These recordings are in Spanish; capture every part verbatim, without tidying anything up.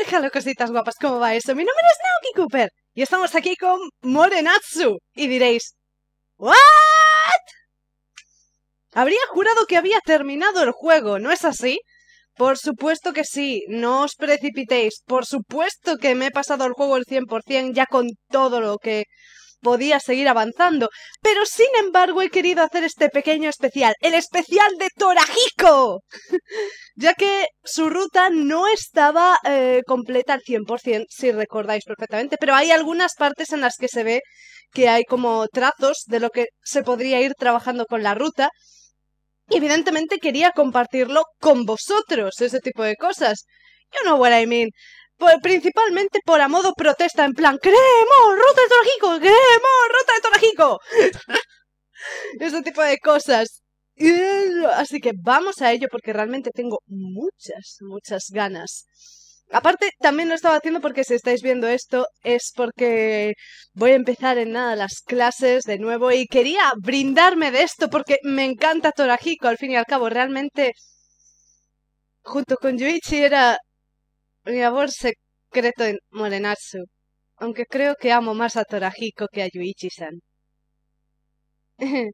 Hola, hello, cositas guapas, ¿cómo va eso? Mi nombre es Naoki Cooper y estamos aquí con Morenatsu. Y diréis, ¿what? Habría jurado que había terminado el juego, ¿no es así? Por supuesto que sí, no os precipitéis. Por supuesto que me he pasado el juego el cien por cien ya con todo lo que podía seguir avanzando. Pero sin embargo he querido hacer este pequeño especial, el especial de Torahiko, ya que su ruta no estaba eh, completa al cien por cien, si recordáis perfectamente. Pero hay algunas partes en las que se ve que hay como trazos de lo que se podría ir trabajando con la ruta. Y evidentemente quería compartirlo con vosotros, ese tipo de cosas. You know what I mean. Por, principalmente por a modo protesta, en plan, ¡queremos ruta de Torahiko! ¡Queremos ruta de Torahiko! Ese tipo de cosas. Así que vamos a ello porque realmente tengo muchas, muchas ganas. Aparte, también lo estaba haciendo porque si estáis viendo esto es porque voy a empezar en nada las clases de nuevo y quería brindarme de esto porque me encanta Torahiko, al fin y al cabo. Realmente, junto con Yuichi era mi amor secreto en Morenatsu, aunque creo que amo más a Torahiko que a Yuichi-san. ¡No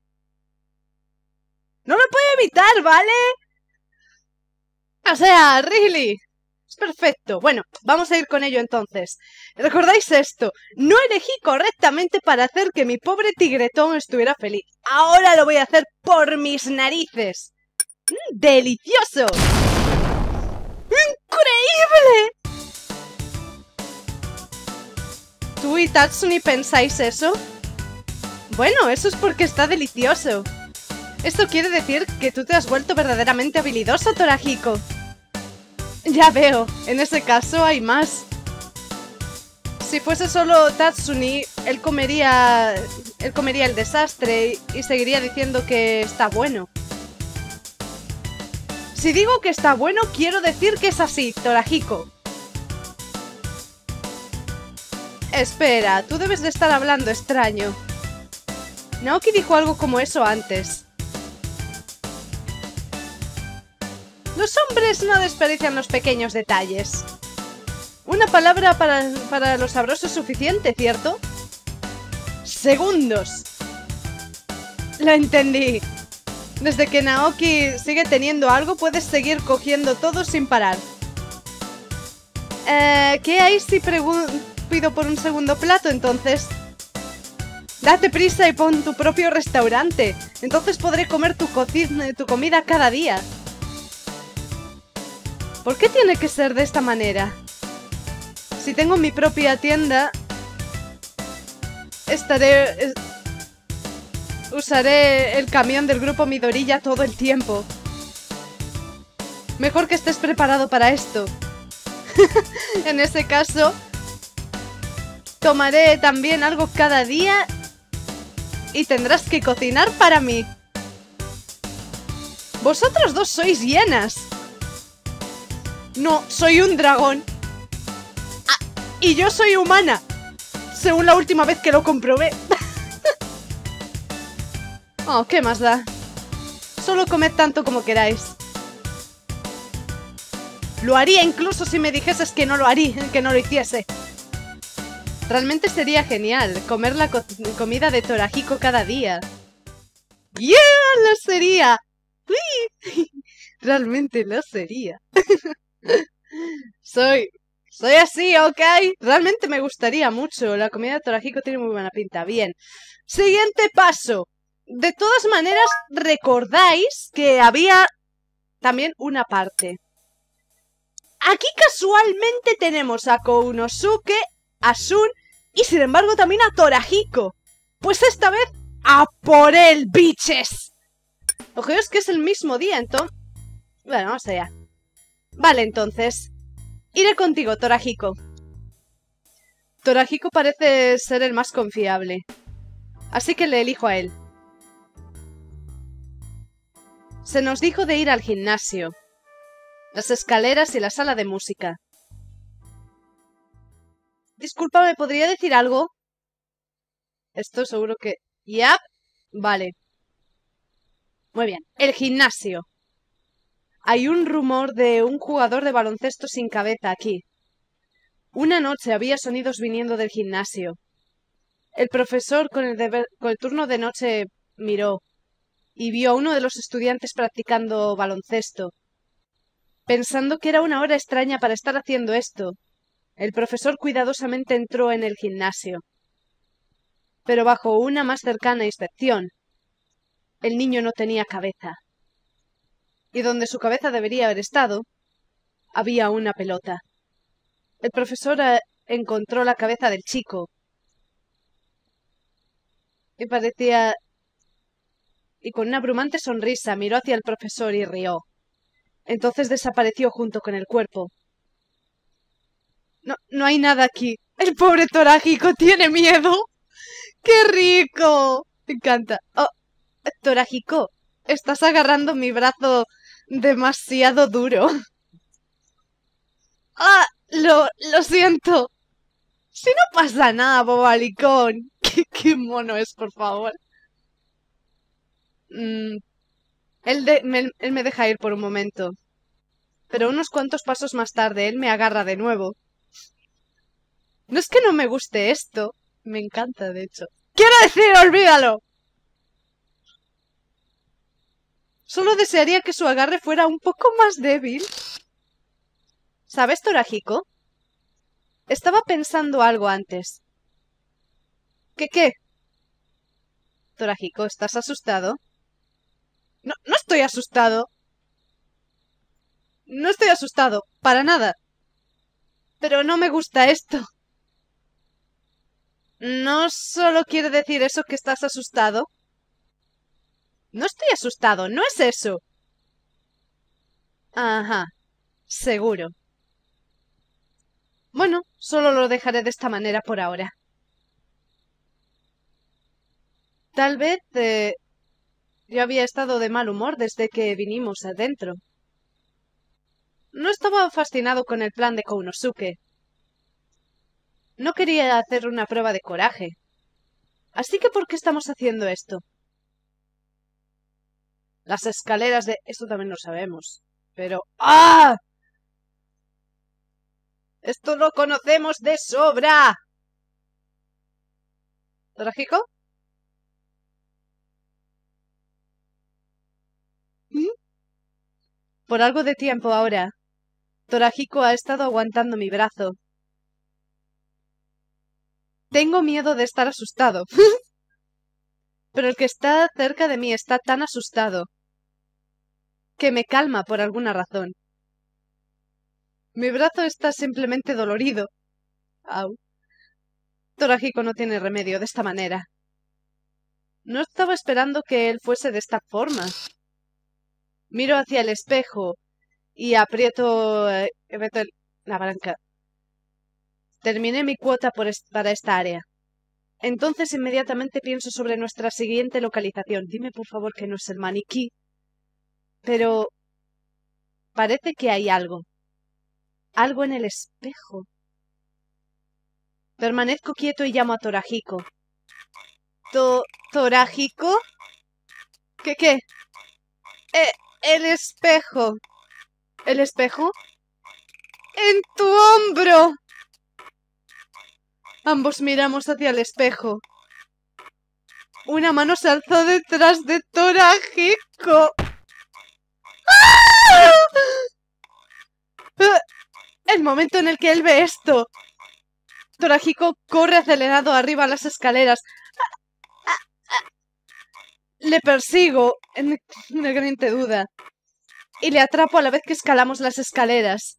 lo puedo evitar!, ¿vale? O sea, really... Es perfecto. Bueno, vamos a ir con ello entonces. ¿Recordáis esto? No elegí correctamente para hacer que mi pobre tigretón estuviera feliz. Ahora lo voy a hacer por mis narices. ¡Mmm, ¡delicioso! ¡Increíble! ¿Tú y Tatsuni pensáis eso? Bueno, eso es porque está delicioso. Esto quiere decir que tú te has vuelto verdaderamente habilidoso, Torahiko. Ya veo, en ese caso hay más. Si fuese solo Tatsuni, él comería, él comería el desastre y, y seguiría diciendo que está bueno. Si digo que está bueno, quiero decir que es así, Torahiko. Espera, tú debes de estar hablando extraño. Naoki dijo algo como eso antes. Los hombres no desperdician los pequeños detalles. Una palabra para, para los sabrosos es suficiente, ¿cierto? ¡Segundos! Lo entendí. Desde que Naoki sigue teniendo algo, puedes seguir cogiendo todo sin parar. Eh, ¿Qué hay si pido por un segundo plato, entonces? Date prisa y pon tu propio restaurante. Entonces podré comer tu, tu comida cada día. ¿Por qué tiene que ser de esta manera? Si tengo mi propia tienda, estaré... Es, usaré el camión del grupo Midorilla todo el tiempo. Mejor que estés preparado para esto. En ese caso, tomaré también algo cada día y tendrás que cocinar para mí. Vosotros dos sois hienas. No, soy un dragón. Ah, y yo soy humana, según la última vez que lo comprobé. Oh, ¿qué más da? Solo comed tanto como queráis. Lo haría incluso si me dijeses que no lo haría, que no lo hiciese. Realmente sería genial comer la co comida de Torahiko cada día. ¡Yeah! ¡Lo sería! ¡Sí! Realmente lo sería. Soy... Soy así, ¿ok? Realmente me gustaría mucho. La comida de Torahiko tiene muy buena pinta. Bien. Siguiente paso. De todas maneras, recordáis que había también una parte. Aquí casualmente tenemos a Kounosuke, a Shun y sin embargo también a Torahiko. Pues esta vez, ¡a por él, bitches! Ojeos que es el mismo día, entonces... Bueno, vamos allá. Vale, entonces. Iré contigo, Torahiko. Torahiko parece ser el más confiable. Así que le elijo a él. Se nos dijo de ir al gimnasio, las escaleras y la sala de música. Disculpa, ¿me podría decir algo? Esto seguro que... ¡Yap! Vale. Muy bien. El gimnasio. Hay un rumor de un jugador de baloncesto sin cabeza aquí. Una noche había sonidos viniendo del gimnasio. El profesor con el, deber, con el turno de noche miró y vio a uno de los estudiantes practicando baloncesto. Pensando que era una hora extraña para estar haciendo esto, el profesor cuidadosamente entró en el gimnasio. Pero bajo una más cercana inspección, el niño no tenía cabeza. Y donde su cabeza debería haber estado, había una pelota. El profesor encontró la cabeza del chico y parecía... y con una abrumante sonrisa miró hacia el profesor y rió. Entonces desapareció junto con el cuerpo. No, no hay nada aquí. ¡El pobre Torahiko tiene miedo! ¡Qué rico! Me encanta. Oh, Torahiko, estás agarrando mi brazo demasiado duro. ¡Ah! Lo, lo siento. Si no pasa nada, bobalicón. ¿Qué, qué mono es, por favor? Mm, él, de, me, él me deja ir por un momento. Pero unos cuantos pasos más tarde, él me agarra de nuevo. No es que no me guste esto. Me encanta, de hecho. ¡Quiero decir, olvídalo! Solo desearía que su agarre fuera un poco más débil. ¿Sabes, Torahiko? Estaba pensando algo antes. ¿Qué qué? Torahiko, ¿estás asustado? No, no estoy asustado. No estoy asustado, para nada. Pero no me gusta esto. ¿No solo quiere decir eso que estás asustado? No estoy asustado, no es eso. Ajá, seguro. Bueno, solo lo dejaré de esta manera por ahora. Tal vez eh, yo había estado de mal humor desde que vinimos adentro. No estaba fascinado con el plan de Kounosuke. No quería hacer una prueba de coraje. Así que ¿por qué estamos haciendo esto? Las escaleras de... Esto también lo sabemos. Pero... ¡Ah! ¡Esto lo conocemos de sobra! ¿Torahiko? ¿Mm? Por algo de tiempo ahora, Torahiko ha estado aguantando mi brazo. Tengo miedo de estar asustado. Pero el que está cerca de mí está tan asustado que me calma por alguna razón. Mi brazo está simplemente dolorido. Au. Torahiko no tiene remedio de esta manera. No estaba esperando que él fuese de esta forma. Miro hacia el espejo y aprieto, eh, aprieto el, la palanca. Terminé mi cuota por est- para esta área. Entonces inmediatamente pienso sobre nuestra siguiente localización. Dime por favor que no es el maniquí. Pero... parece que hay algo. Algo en el espejo. Permanezco quieto y llamo a Torahiko. ¿To... Torahiko? ¿Qué qué? Eh, el espejo. ¿El espejo? ¡En tu hombro! Ambos miramos hacia el espejo. Una mano se alzó detrás de Torahiko. ¡Ah! El momento en el que él ve esto. Torahiko corre acelerado arriba a las escaleras. Le persigo, en una gran duda. Y le atrapo a la vez que escalamos las escaleras.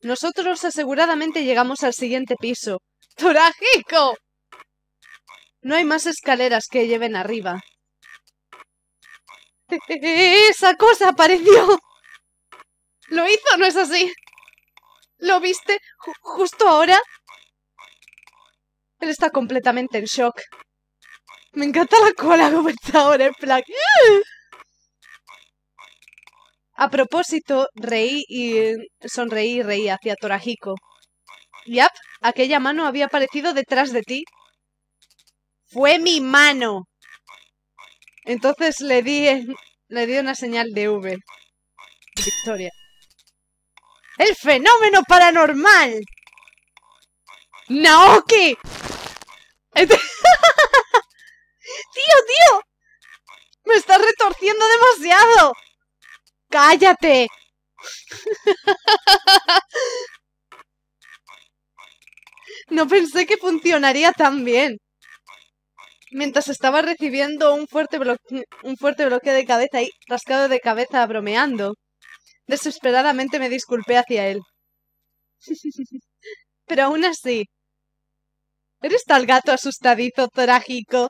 Nosotros aseguradamente llegamos al siguiente piso. ¡Torahiko! No hay más escaleras que lleven arriba. ¡Esa cosa apareció! ¿Lo hizo? ¿No es así? ¿Lo viste? ¿Justo ahora? Él está completamente en shock. Me encanta la cola como está ahora, en plan... A propósito, reí y sonreí y reí hacia Torahiko. Yap, aquella mano había aparecido detrás de ti. ¡Fue mi mano! Entonces le di, le di una señal de V. Victoria. ¡El fenómeno paranormal! ¡Naoki! Este... ¡Tío, tío! ¡Me estás retorciendo demasiado! ¡Cállate! No pensé que funcionaría tan bien. Mientras estaba recibiendo un fuerte, un fuerte bloqueo de cabeza y rascado de cabeza bromeando, desesperadamente me disculpé hacia él. Pero aún así... ¿Eres tal gato asustadizo, Torahiko?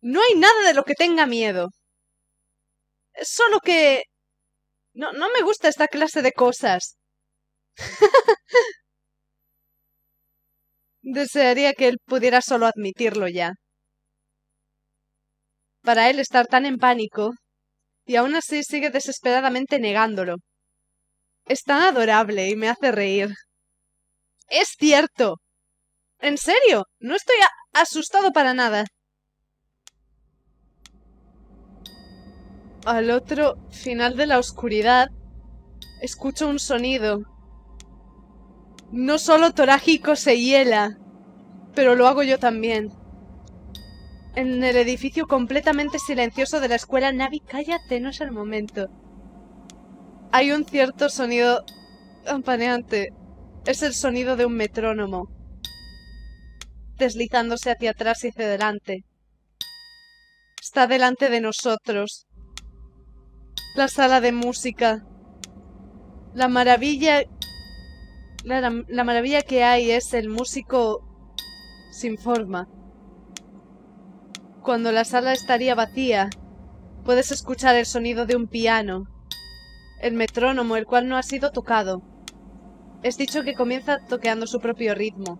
No hay nada de lo que tenga miedo. Solo que... No, no me gusta esta clase de cosas. Desearía que él pudiera solo admitirlo ya. Para él estar tan en pánico, y aún así sigue desesperadamente negándolo. Es tan adorable y me hace reír. ¡Es cierto! ¡En serio! No estoy asustado para nada. Al otro final de la oscuridad, escucho un sonido. No solo Torahiko se hiela, pero lo hago yo también. En el edificio completamente silencioso de la escuela, Navi, cállate, no es el momento. Hay un cierto sonido campaneante. Es el sonido de un metrónomo, deslizándose hacia atrás y hacia adelante. Está delante de nosotros. La sala de música. La maravilla... La, la, la maravilla que hay es el músico sin forma. Cuando la sala estaría vacía, puedes escuchar el sonido de un piano, el metrónomo, el cual no ha sido tocado. Es dicho que comienza toqueando su propio ritmo.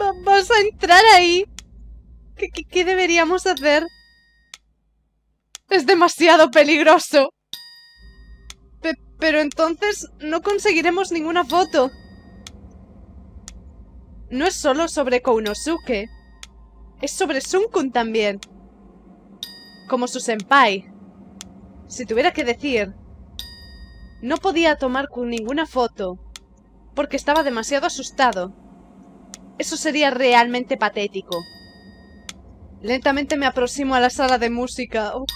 ¿Va, ¿Vas a entrar ahí? ¿Qué, qué, qué deberíamos hacer? Es demasiado peligroso. Pero entonces no conseguiremos ninguna foto. No es solo sobre Kounosuke. Es sobre Sunkun también. Como su senpai. Si tuviera que decir, no podía tomar ninguna foto porque estaba demasiado asustado. Eso sería realmente patético. Lentamente me aproximo a la sala de música. Oh,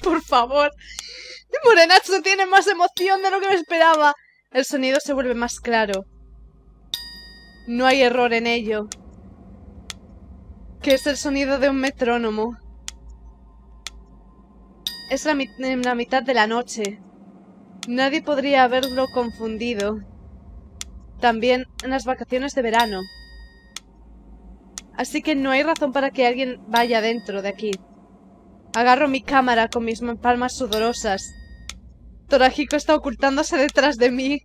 por favor... Morenatsu tiene más emoción de lo que me esperaba. El sonido se vuelve más claro. No hay error en ello. Que es el sonido de un metrónomo. Es la, la mitad de la noche. Nadie podría haberlo confundido. También en las vacaciones de verano. Así que no hay razón para que alguien vaya dentro de aquí. Agarro mi cámara con mis palmas sudorosas. Torahiko está ocultándose detrás de mí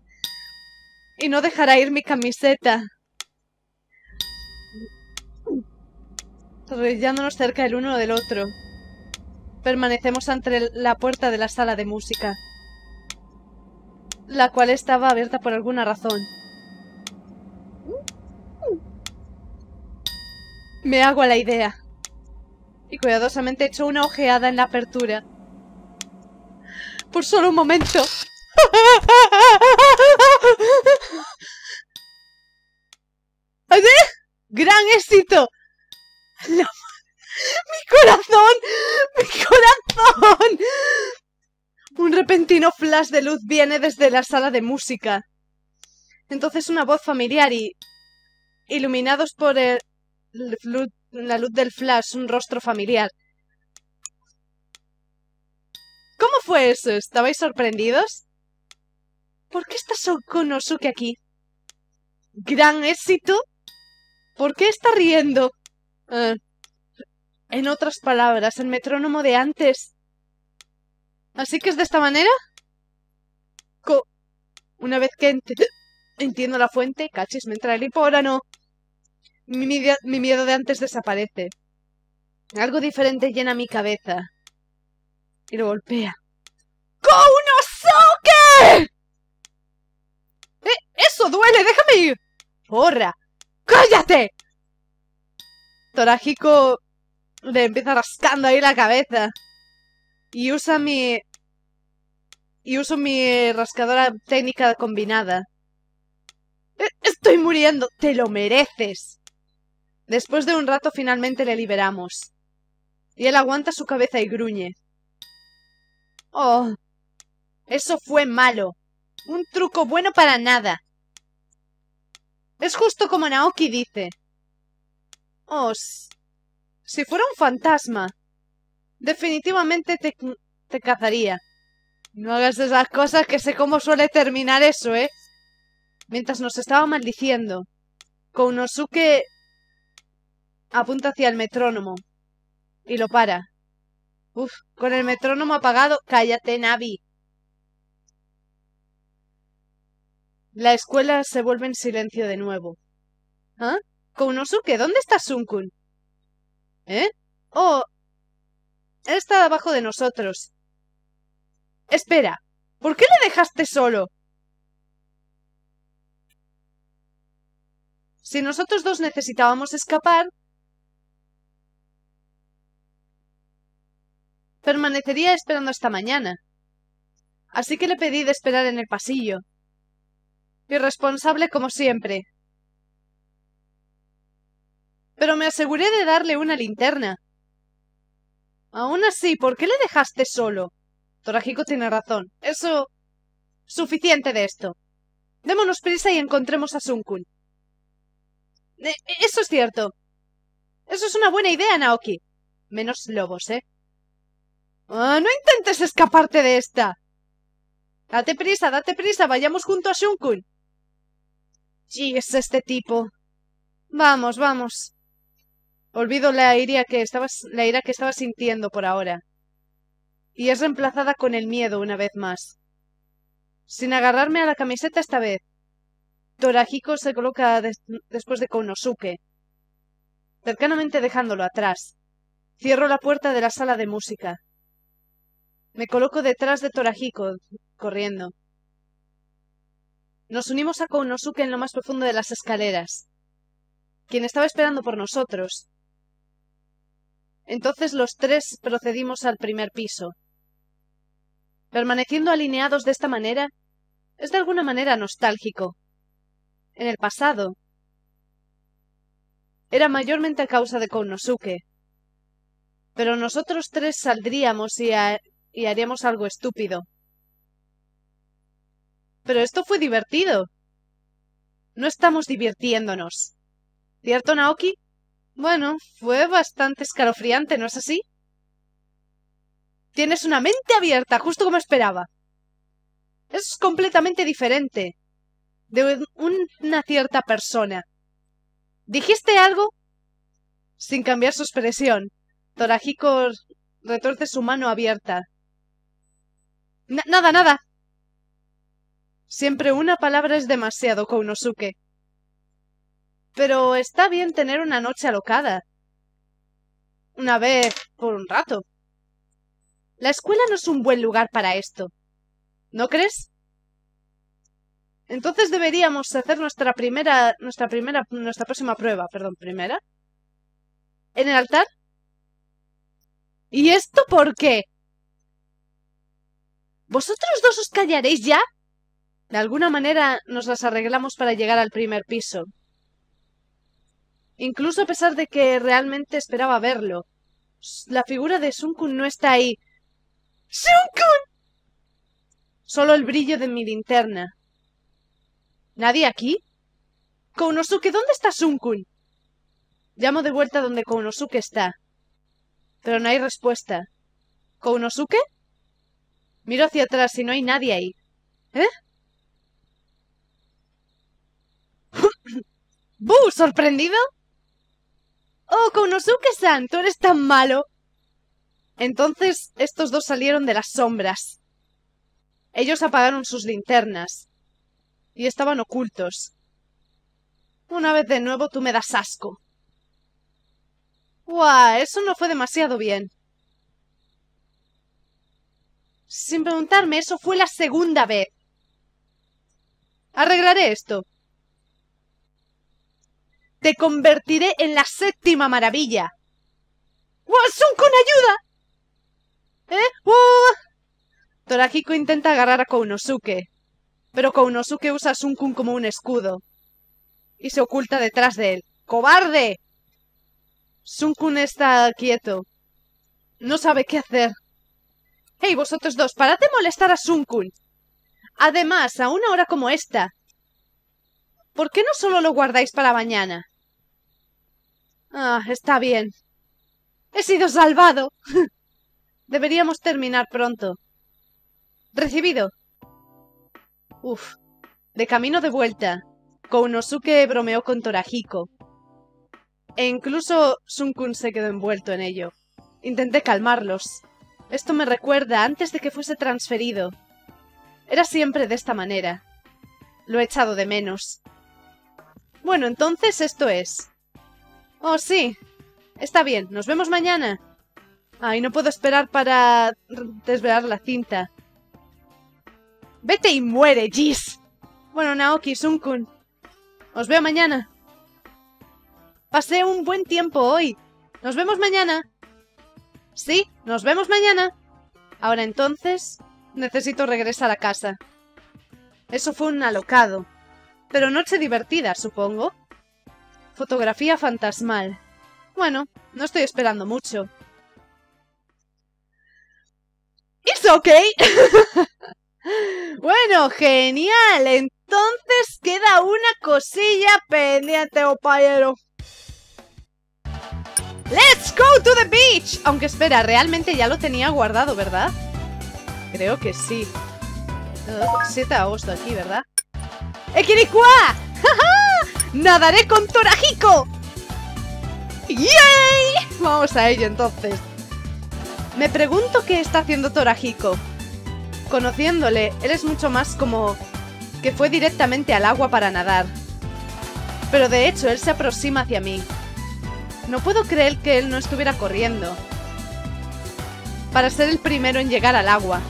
y no dejará ir mi camiseta. Arrollándonos cerca el uno del otro, permanecemos ante la puerta de la sala de música, la cual estaba abierta por alguna razón. Me hago a la idea y cuidadosamente echo una ojeada en la apertura. Por solo un momento. ¿Eh? ¡Gran éxito! La... ¡Mi corazón! ¡Mi corazón! Un repentino flash de luz viene desde la sala de música. Entonces una voz familiar y... Iluminados por el... el... la luz del flash, un rostro familiar. ¿Cómo fue eso? ¿Estabais sorprendidos? ¿Por qué está Kounosuke aquí? ¿Gran éxito? ¿Por qué está riendo? Eh, en otras palabras, el metrónomo de antes. ¿Así que es de esta manera? Co Una vez que ent entiendo la fuente, cachis, me entra el hipórano. Mi, mi miedo de antes desaparece. Algo diferente llena mi cabeza. Y lo golpea. ¡Kounosuke! ¡Eh! ¡Eso duele! ¡Déjame ir! ¡Porra! ¡Cállate! Torahiko le empieza rascando ahí la cabeza. Y usa mi... y uso mi rascadora técnica combinada. ¡Estoy muriendo! ¡Te lo mereces! Después de un rato finalmente le liberamos. Y él aguanta su cabeza y gruñe. ¡Oh! Eso fue malo. Un truco bueno para nada. Es justo como Naoki dice. Oh, si fuera un fantasma, definitivamente te, te cazaría. No hagas esas cosas, que sé cómo suele terminar eso, ¿eh? Mientras nos estaba maldiciendo, Kounosuke apunta hacia el metrónomo y lo para. Uf, con el metrónomo apagado. ¡Cállate, Navi! La escuela se vuelve en silencio de nuevo. ¿Ah? Kounosuke, ¿dónde está Sunkun? ¿Eh? Oh, él está debajo de nosotros. Espera, ¿por qué le dejaste solo? Si nosotros dos necesitábamos escapar, permanecería esperando hasta mañana. Así que le pedí de esperar en el pasillo. Irresponsable como siempre. Pero me aseguré de darle una linterna. Aún así, ¿por qué le dejaste solo? Torahiko tiene razón. Eso... suficiente de esto. Démonos prisa y encontremos a Sunkun. E- eso es cierto. Eso es una buena idea, Naoki. Menos lobos, ¿eh? Oh, no intentes escaparte de esta. Date prisa, date prisa. Vayamos junto a Sunkun. Sí, es este tipo. Vamos, vamos. Olvido la ira que estaba, la ira que estaba sintiendo por ahora. Y es reemplazada con el miedo una vez más. Sin agarrarme a la camiseta esta vez. Torahiko se coloca des después de Kounosuke. Cercanamente dejándolo atrás. Cierro la puerta de la sala de música. Me coloco detrás de Torahiko, corriendo. Nos unimos a Kounosuke en lo más profundo de las escaleras, quien estaba esperando por nosotros. Entonces los tres procedimos al primer piso. Permaneciendo alineados de esta manera, es de alguna manera nostálgico. En el pasado, era mayormente a causa de Kounosuke. Pero nosotros tres saldríamos y, ha y haríamos algo estúpido. Pero esto fue divertido. No estamos divirtiéndonos. ¿Cierto, Naoki? Bueno, fue bastante escalofriante, ¿no es así? Tienes una mente abierta, justo como esperaba. Es completamente diferente de una cierta persona. ¿Dijiste algo? Sin cambiar su expresión, Torahiko retuerce su mano abierta. N- nada, nada. Siempre una palabra es demasiado, Kounosuke. Pero está bien tener una noche alocada. Una vez por un rato. La escuela no es un buen lugar para esto. ¿No crees? Entonces deberíamos hacer nuestra primera... Nuestra primera... Nuestra próxima prueba. Perdón, ¿primera? ¿En el altar? ¿Y esto por qué? ¿Vosotros dos os callaréis ya? De alguna manera nos las arreglamos para llegar al primer piso. Incluso a pesar de que realmente esperaba verlo. La figura de Sunkun no está ahí. ¡Sunkun! Solo el brillo de mi linterna. ¿Nadie aquí? Kounosuke, ¿dónde está Sunkun? Llamo de vuelta donde Kounosuke está. Pero no hay respuesta. ¿Kounosuke? Miro hacia atrás y no hay nadie ahí. ¿Eh? ¡Buh! ¿Sorprendido? ¡Oh, Kounosuke-san! ¡Tú eres tan malo! Entonces, estos dos salieron de las sombras. Ellos apagaron sus linternas. Y estaban ocultos. Una vez de nuevo, tú me das asco. ¡Guau! Eso no fue demasiado bien. Sin preguntarme, eso fue la segunda vez. Arreglaré esto. Te convertiré en la séptima maravilla. ¡Wow! ¡Sunkun, ayuda! ¿Eh? ¡Wow! Torahiko intenta agarrar a Kounosuke, pero Kounosuke usa a Sunkun como un escudo y se oculta detrás de él. ¡Cobarde! Sunkun está quieto. No sabe qué hacer. ¡Hey, vosotros dos! ¡Parad de molestar a Sunkun! Además, a una hora como esta. ¿Por qué no solo lo guardáis para mañana? Ah, está bien. ¡He sido salvado! Deberíamos terminar pronto. Recibido. Uf. De camino de vuelta, Kounosuke bromeó con Torahiko. E incluso Sunkun se quedó envuelto en ello. Intenté calmarlos. Esto me recuerda antes de que fuese transferido. Era siempre de esta manera. Lo he echado de menos. Bueno, entonces esto es. Oh, sí. Está bien, nos vemos mañana. Ay, no puedo esperar para desvelar la cinta. ¡Vete y muere, Jis! Bueno, Naoki, Sunkun. Os veo mañana. Pasé un buen tiempo hoy. Nos vemos mañana. Sí, nos vemos mañana. Ahora entonces, necesito regresar a casa. Eso fue un alocado. Pero noche divertida, supongo. Fotografía fantasmal. Bueno, no estoy esperando mucho. ¿It's okay? Bueno, genial. Entonces queda una cosilla pendiente, compañero. ¡Let's go to the beach! Aunque espera, realmente ya lo tenía guardado, ¿verdad? Creo que sí. Uh, siete de agosto aquí, ¿verdad? ¡Ekirikua! ¡Ja, ja! ¡Nadaré con Torahiko! ¡Yay! Vamos a ello, entonces. Me pregunto qué está haciendo Torahiko. Conociéndole, él es mucho más como que fue directamente al agua para nadar. Pero de hecho, él se aproxima hacia mí. No puedo creer que él no estuviera corriendo para ser el primero en llegar al agua.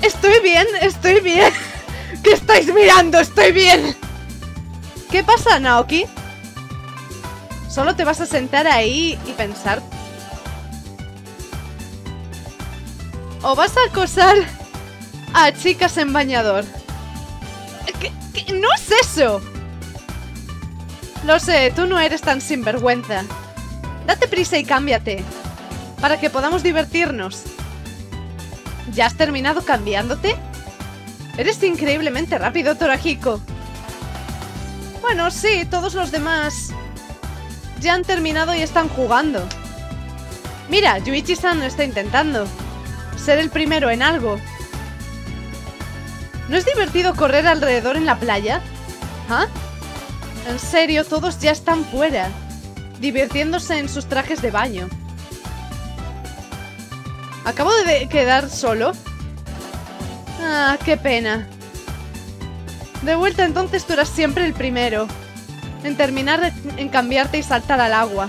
Estoy bien, estoy bien. ¿Qué estáis mirando? Estoy bien. ¿Qué pasa, Naoki? ¿Solo te vas a sentar ahí y pensar? ¿O vas a acosar a chicas en bañador? ¿Qué, qué, no es eso? Lo sé, tú no eres tan sinvergüenza. Date prisa y cámbiate, para que podamos divertirnos. ¿Ya has terminado cambiándote? Eres increíblemente rápido, Torahiko. Bueno, sí, todos los demás ya han terminado y están jugando. Mira, Yuichi-san está intentando ser el primero en algo. ¿No es divertido correr alrededor en la playa? ¿Ah? En serio, todos ya están fuera, divirtiéndose en sus trajes de baño. ¿Acabo de quedar solo? Ah, qué pena. De vuelta entonces tú eras siempre el primero en terminar de, en cambiarte y saltar al agua.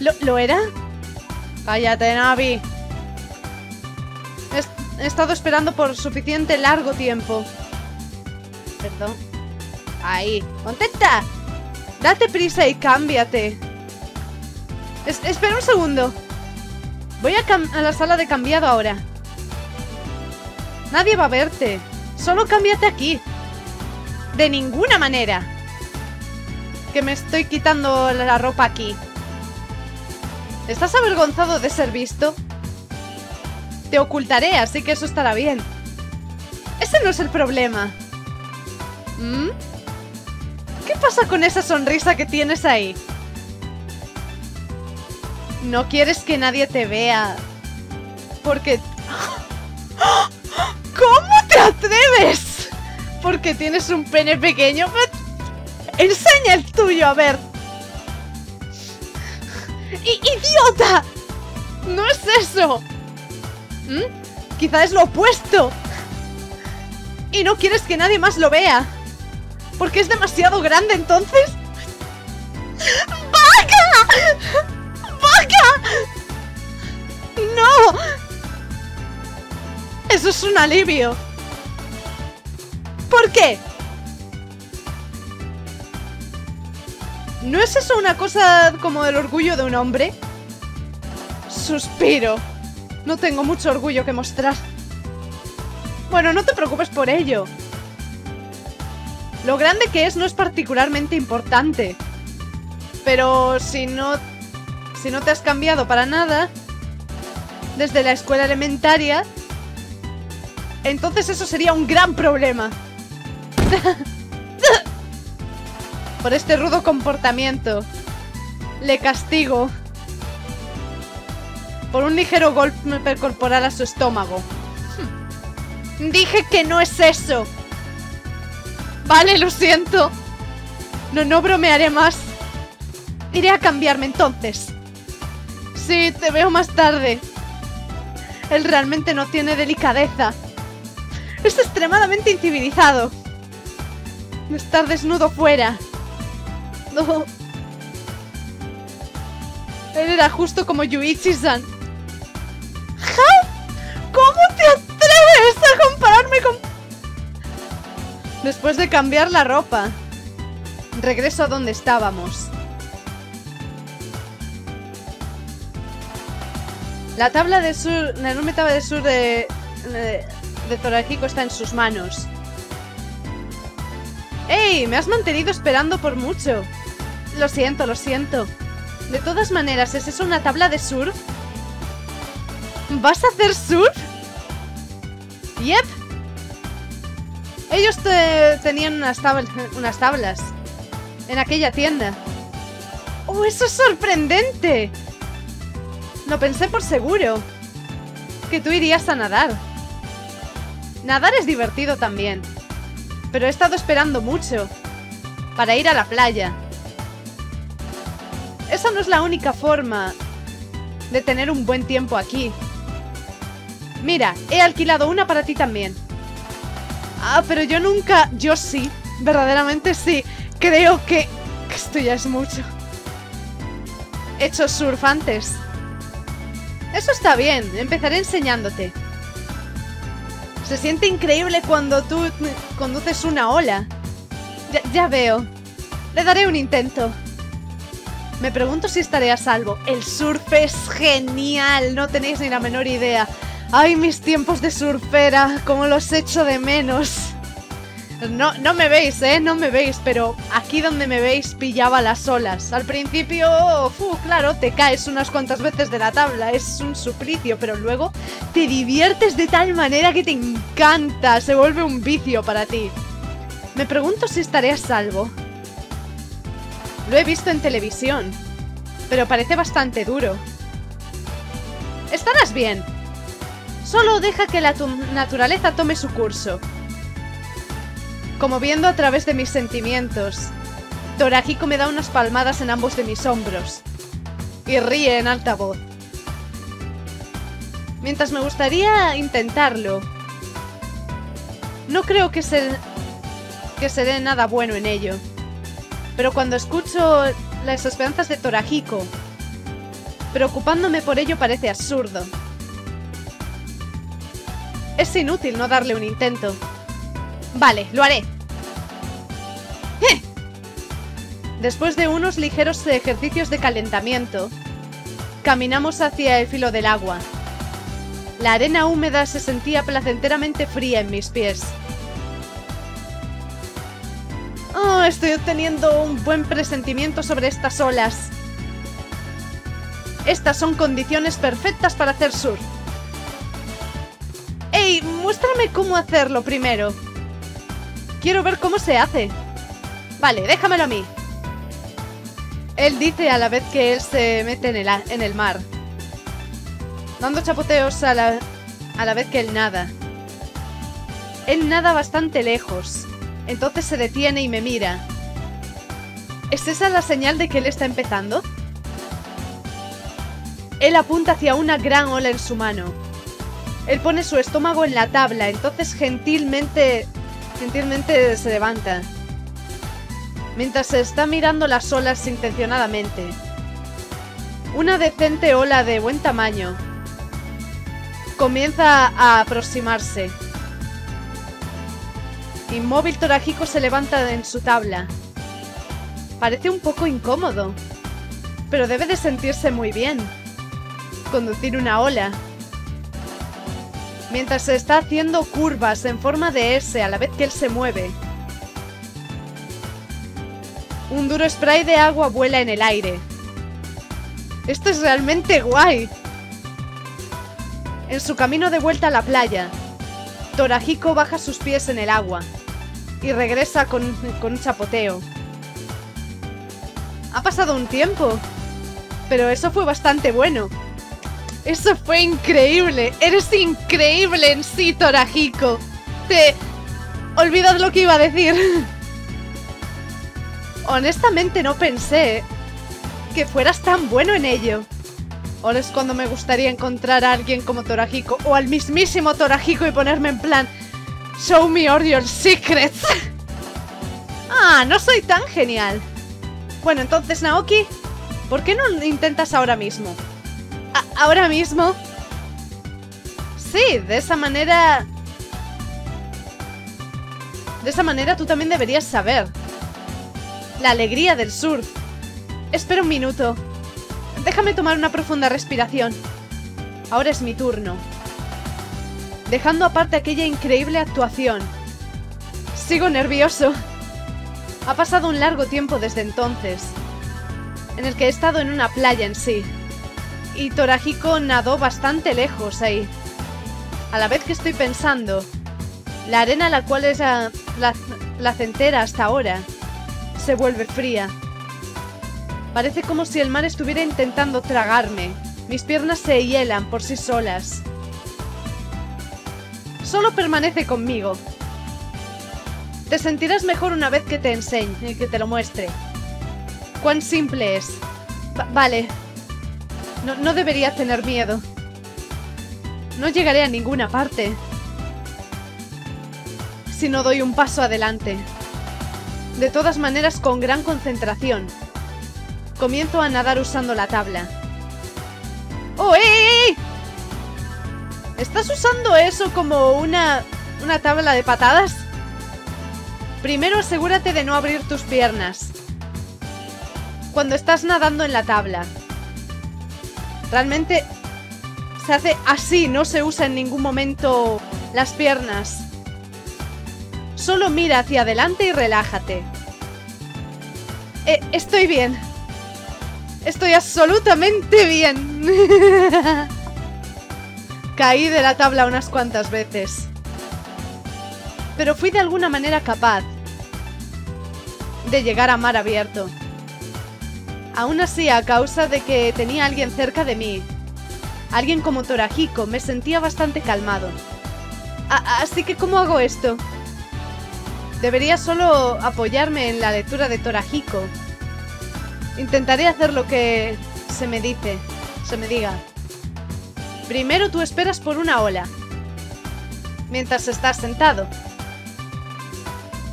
¿Lo, ¿lo era? Cállate, Navi. He estado esperando por suficiente largo tiempo. Perdón. Ahí. ¡Contenta! Date prisa y cámbiate. Es espera un segundo. Voy a, a la sala de cambiado ahora. Nadie va a verte. Solo cámbiate aquí. De ninguna manera. Que me estoy quitando la ropa aquí. ¿Estás avergonzado de ser visto? Te ocultaré, así que eso estará bien. Ese no es el problema. ¿Mm? ¿Qué pasa con esa sonrisa que tienes ahí? No quieres que nadie te vea. Porque... ¿Cómo te atreves? Porque tienes un pene pequeño. Enseña el tuyo, a ver. ¡Idiota! No es eso. ¿Mm? Quizá es lo opuesto. Y no quieres que nadie más lo vea. Porque es demasiado grande, entonces. ¡Vaca! ¡Vaca! ¡No! Eso es un alivio. ¿Por qué? ¿No es eso una cosa como el orgullo de un hombre? Suspiro. No tengo mucho orgullo que mostrar. Bueno, no te preocupes por ello. Lo grande que es no es particularmente importante. Pero si no, si no te has cambiado para nada desde la escuela elementaria, entonces eso sería un gran problema. Por este rudo comportamiento, le castigo por un ligero golpe corporal a su estómago. Hm. Dije que no es eso. Vale, lo siento. No, no bromearé más. Iré a cambiarme entonces. Sí, te veo más tarde. Él realmente no tiene delicadeza. Es extremadamente incivilizado. Estar desnudo fuera. No. Él era justo como Yuichi-san. ¿Ja? ¿Cómo te atreves a compararme con...? Después de cambiar la ropa, regreso a donde estábamos. La tabla de sur, la enorme tabla de sur de, de, de Torahiko está en sus manos. ¡Ey! Me has mantenido esperando por mucho. Lo siento, lo siento. De todas maneras, ¿es eso una tabla de surf? ¿Vas a hacer surf? ¡Yep! Ellos te, tenían unas, tabl unas tablas en aquella tienda. ¡Oh, eso es sorprendente! Lo pensé por seguro. Que tú irías a nadar. Nadar es divertido también. Pero he estado esperando mucho para ir a la playa. Esa no es la única forma de tener un buen tiempo aquí. Mira, he alquilado una para ti también. Ah, pero yo nunca... Yo sí, verdaderamente sí. Creo que... Esto ya es mucho. He hecho surf antes. Eso está bien, empezaré enseñándote. Se siente increíble cuando tú conduces una ola. Ya, ya veo. Le daré un intento. Me pregunto si estaré a salvo. El surf es genial. No tenéis ni la menor idea. Ay, mis tiempos de surfera. Cómo los echo de menos. No, no me veis, ¿eh? No me veis. Pero aquí donde me veis pillaba las olas. Al principio, fu, claro, te caes unas cuantas veces de la tabla. Es un suplicio. Pero luego te diviertes de tal manera que te encanta. Se vuelve un vicio para ti. Me pregunto si estaré a salvo. Lo he visto en televisión. Pero parece bastante duro. Estarás bien. Solo deja que la naturaleza tome su curso. Como viendo a través de mis sentimientos, Torahiko me da unas palmadas en ambos de mis hombros y ríe en alta voz. Mientras me gustaría intentarlo, no creo que se, que se dé nada bueno en ello. Pero cuando escucho las esperanzas de Torahiko, preocupándome por ello parece absurdo. Es inútil no darle un intento. Vale, lo haré. ¡Eh! Después de unos ligeros ejercicios de calentamiento, caminamos hacia el filo del agua. La arena húmeda se sentía placenteramente fría en mis pies. Oh, estoy obteniendo un buen presentimiento sobre estas olas. Estas son condiciones perfectas para hacer surf. ¡Ey! Muéstrame cómo hacerlo primero. Quiero ver cómo se hace. Vale, déjamelo a mí. Él dice a la vez que él se mete en el, en el mar, dando chapoteos a la, a la vez que él nada. Él nada bastante lejos. Entonces se detiene y me mira. ¿Es esa la señal de que él está empezando? Él apunta hacia una gran ola en su mano. Él pone su estómago en la tabla. Entonces gentilmente... Gentilmente se levanta, mientras se está mirando las olas intencionadamente. Una decente ola de buen tamaño comienza a aproximarse. Inmóvil, Torahiko se levanta en su tabla. Parece un poco incómodo, pero debe de sentirse muy bien conducir una ola. Mientras se está haciendo curvas en forma de S a la vez que él se mueve. Un duro spray de agua vuela en el aire. Esto es realmente guay. En su camino de vuelta a la playa, Torahiko baja sus pies en el agua y regresa con, con un chapoteo. Ha pasado un tiempo, pero eso fue bastante bueno. Eso fue increíble. Eres increíble en sí, Torahiko. Te... olvidas lo que iba a decir. Honestamente no pensé que fueras tan bueno en ello. Ahora es cuando me gustaría encontrar a alguien como Torahiko, o al mismísimo Torahiko, y ponerme en plan show me all your secrets. Ah, no soy tan genial. Bueno, entonces Naoki, ¿por qué no intentas ahora mismo? ¿A- ahora mismo? Sí, de esa manera... De esa manera tú también deberías saber. La alegría del surf. Espera un minuto. Déjame tomar una profunda respiración. Ahora es mi turno. Dejando aparte aquella increíble actuación. Sigo nervioso. Ha pasado un largo tiempo desde entonces, en el que he estado en una playa en sí. Y Torahiko nadó bastante lejos ahí. A la vez que estoy pensando, la arena a la cual era placentera hasta ahora se vuelve fría. Parece como si el mar estuviera intentando tragarme. Mis piernas se hielan por sí solas. Solo permanece conmigo. Te sentirás mejor una vez que te enseñe, que te lo muestre. Cuán simple es. Va- vale. No, no debería tener miedo. No llegaré a ninguna parte si no doy un paso adelante. De todas maneras, con gran concentración, comienzo a nadar usando la tabla. ¡Oh, ey, ey! ¿Estás usando eso como una, una tabla de patadas? Primero asegúrate de no abrir tus piernas cuando estás nadando en la tabla. Realmente se hace así, no se usa en ningún momento las piernas. Solo mira hacia adelante y relájate. Eh, estoy bien. Estoy absolutamente bien. Caí de la tabla unas cuantas veces, pero fui de alguna manera capaz de llegar a mar abierto. Aún así, a causa de que tenía alguien cerca de mí, alguien como Torahiko, me sentía bastante calmado. A- así que, ¿cómo hago esto? Debería solo apoyarme en la lectura de Torahiko. Intentaré hacer lo que se me dice, se me diga. Primero tú esperas por una ola, mientras estás sentado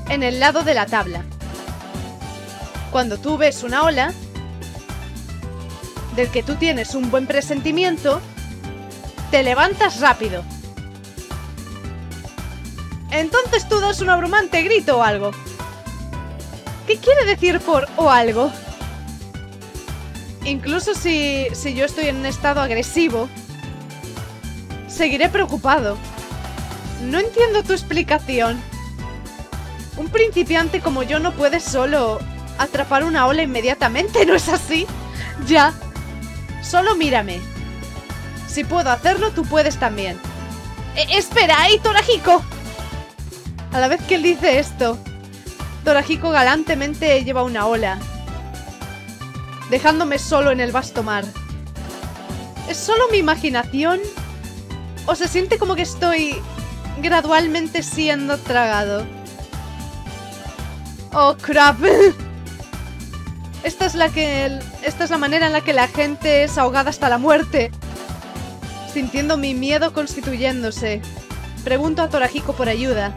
en el lado de la tabla. Cuando tú ves una ola del que tú tienes un buen presentimiento, te levantas rápido. Entonces tú das un abrumante grito o algo. ¿Qué quiere decir por o algo? Incluso si, si yo estoy en un estado agresivo, seguiré preocupado. No entiendo tu explicación. Un principiante como yo no puede solo atrapar una ola inmediatamente, ¿no es así? Ya. Solo mírame. Si puedo hacerlo, tú puedes también. Eh, ¡Espera! ¡Ahí, Torahiko! A la vez que él dice esto, Torahiko galantemente lleva una ola, dejándome solo en el vasto mar. ¿Es solo mi imaginación? ¿O se siente como que estoy gradualmente siendo tragado? ¡Oh, crap! Esta es la que, esta es la manera en la que la gente es ahogada hasta la muerte. Sintiendo mi miedo constituyéndose, pregunto a Torahiko por ayuda,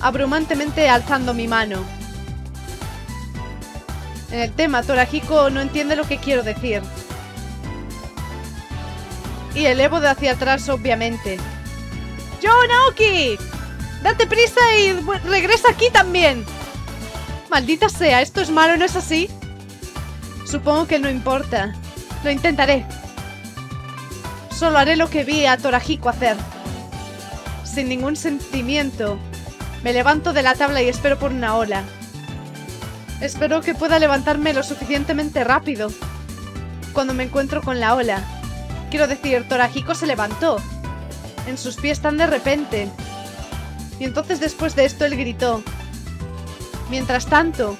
abrumantemente alzando mi mano. En el tema, Torahiko no entiende lo que quiero decir. Y elevo de hacia atrás, obviamente. ¡Yo, Naoki! ¡Date prisa y regresa aquí también! Maldita sea, esto es malo, ¿no es así? Supongo que no importa. Lo intentaré. Solo haré lo que vi a Torahiko hacer. Sin ningún sentimiento. Me levanto de la tabla y espero por una ola. Espero que pueda levantarme lo suficientemente rápido. Cuando me encuentro con la ola. Quiero decir, Torahiko se levantó. En sus pies tan de repente. Y entonces después de esto él gritó. Mientras tanto,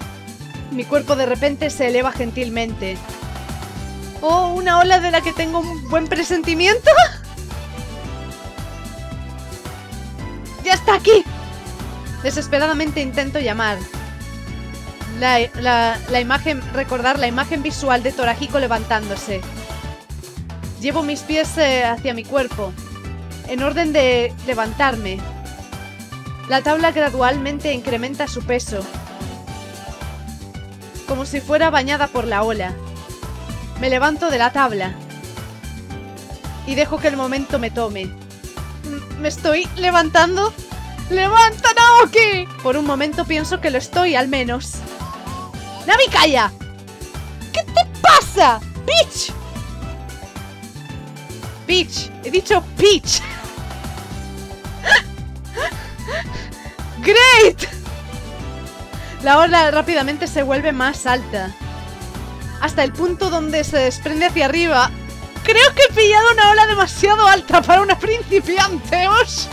mi cuerpo de repente se eleva gentilmente. ¡Oh, una ola de la que tengo un buen presentimiento! ¡Ya está aquí! Desesperadamente intento llamar. La, la, la imagen, recordar la imagen visual de Torahiko levantándose. Llevo mis pies eh, hacia mi cuerpo, en orden de levantarme. La tabla gradualmente incrementa su peso, como si fuera bañada por la ola. Me levanto de la tabla y dejo que el momento me tome. ¿Me estoy levantando? ¡Levanta, Naoki! Por un momento pienso que lo estoy, al menos. ¡Nami, calla! ¿Qué te pasa? ¡Peach! ¡Peach! He dicho Peach. ¡Great! La ola rápidamente se vuelve más alta. Hasta el punto donde se desprende hacia arriba. Creo que he pillado una ola demasiado alta para una principiante, ¿os?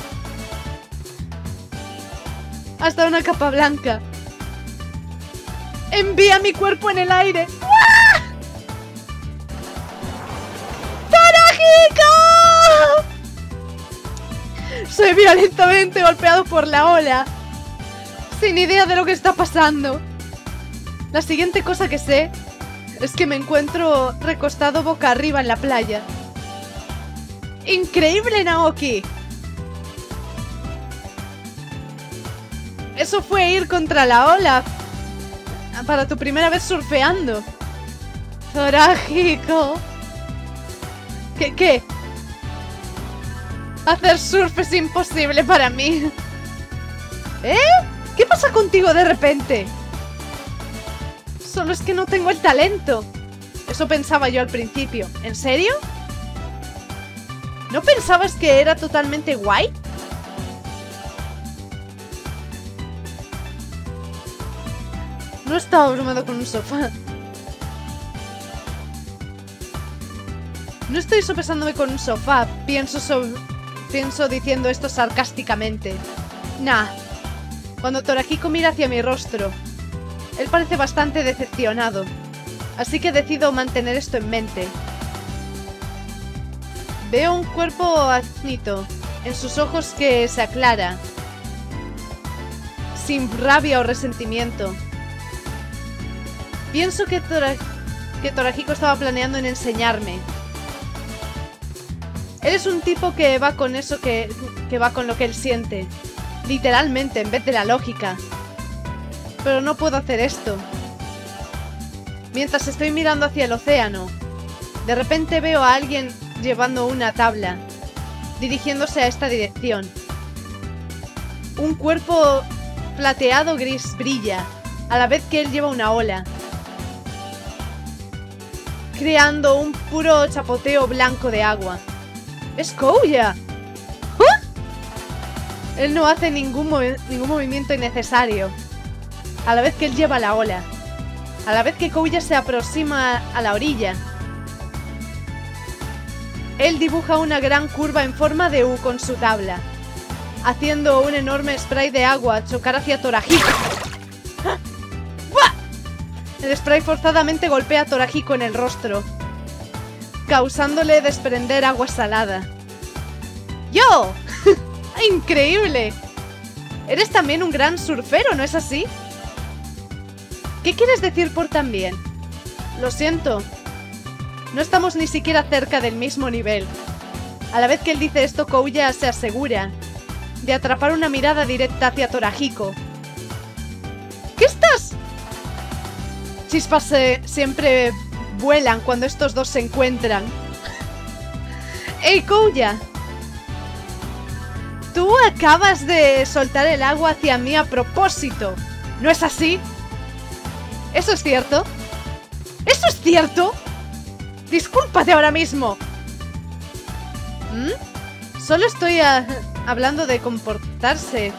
Hasta una capa blanca. Envía mi cuerpo en el aire. ¡Uah! ¡Torahiko! Soy violentamente golpeado por la ola. Sin idea de lo que está pasando. La siguiente cosa que sé es que me encuentro recostado boca arriba en la playa. ¡Increíble, Naoki! Eso fue ir contra la ola. Para tu primera vez surfeando. ¡Torahiko! ¿Qué, qué? Hacer surf es imposible para mí. ¿Eh? ¿Qué pasa contigo de repente? Solo es que no tengo el talento. Eso pensaba yo al principio. ¿En serio? ¿No pensabas que era totalmente guay? No estaba abrumado con un sofá. No estoy sopesándome con un sofá. Pienso, so pienso diciendo esto sarcásticamente. Nah. Cuando Torahiko mira hacia mi rostro, él parece bastante decepcionado, así que decido mantener esto en mente. Veo un cuerpo aznito en sus ojos que se aclara, sin rabia o resentimiento. Pienso que, Tora que Torahiko estaba planeando en enseñarme. Él es un tipo que va con eso que, que va con lo que él siente, literalmente en vez de la lógica. Pero no puedo hacer esto. Mientras estoy mirando hacia el océano, de repente veo a alguien llevando una tabla, dirigiéndose a esta dirección. Un cuerpo plateado gris brilla, a la vez que él lleva una ola, creando un puro chapoteo blanco de agua. ¡Es Kouya! ¿Ah? Él no hace ningún, movi- ningún movimiento innecesario. A la vez que él lleva la ola. A la vez que Kouya se aproxima a la orilla. Él dibuja una gran curva en forma de U con su tabla, haciendo un enorme spray de agua chocar hacia Torahiko. El spray forzadamente golpea a Torahiko en el rostro, causándole desprender agua salada. ¡Yo! ¡Increíble! Eres también un gran surfero, ¿no es así? ¿Qué quieres decir por también? Lo siento. No estamos ni siquiera cerca del mismo nivel. A la vez que él dice esto, Kouya se asegura de atrapar una mirada directa hacia Torahiko. ¿Qué estás? Chispas eh, siempre vuelan cuando estos dos se encuentran. ¡Ey, Kouya! Tú acabas de soltar el agua hacia mí a propósito, ¿no es así? ¿Eso es cierto? ¿Eso es cierto? ¡Discúlpate ahora mismo! ¿Mm? Solo estoy a... hablando de comportarse.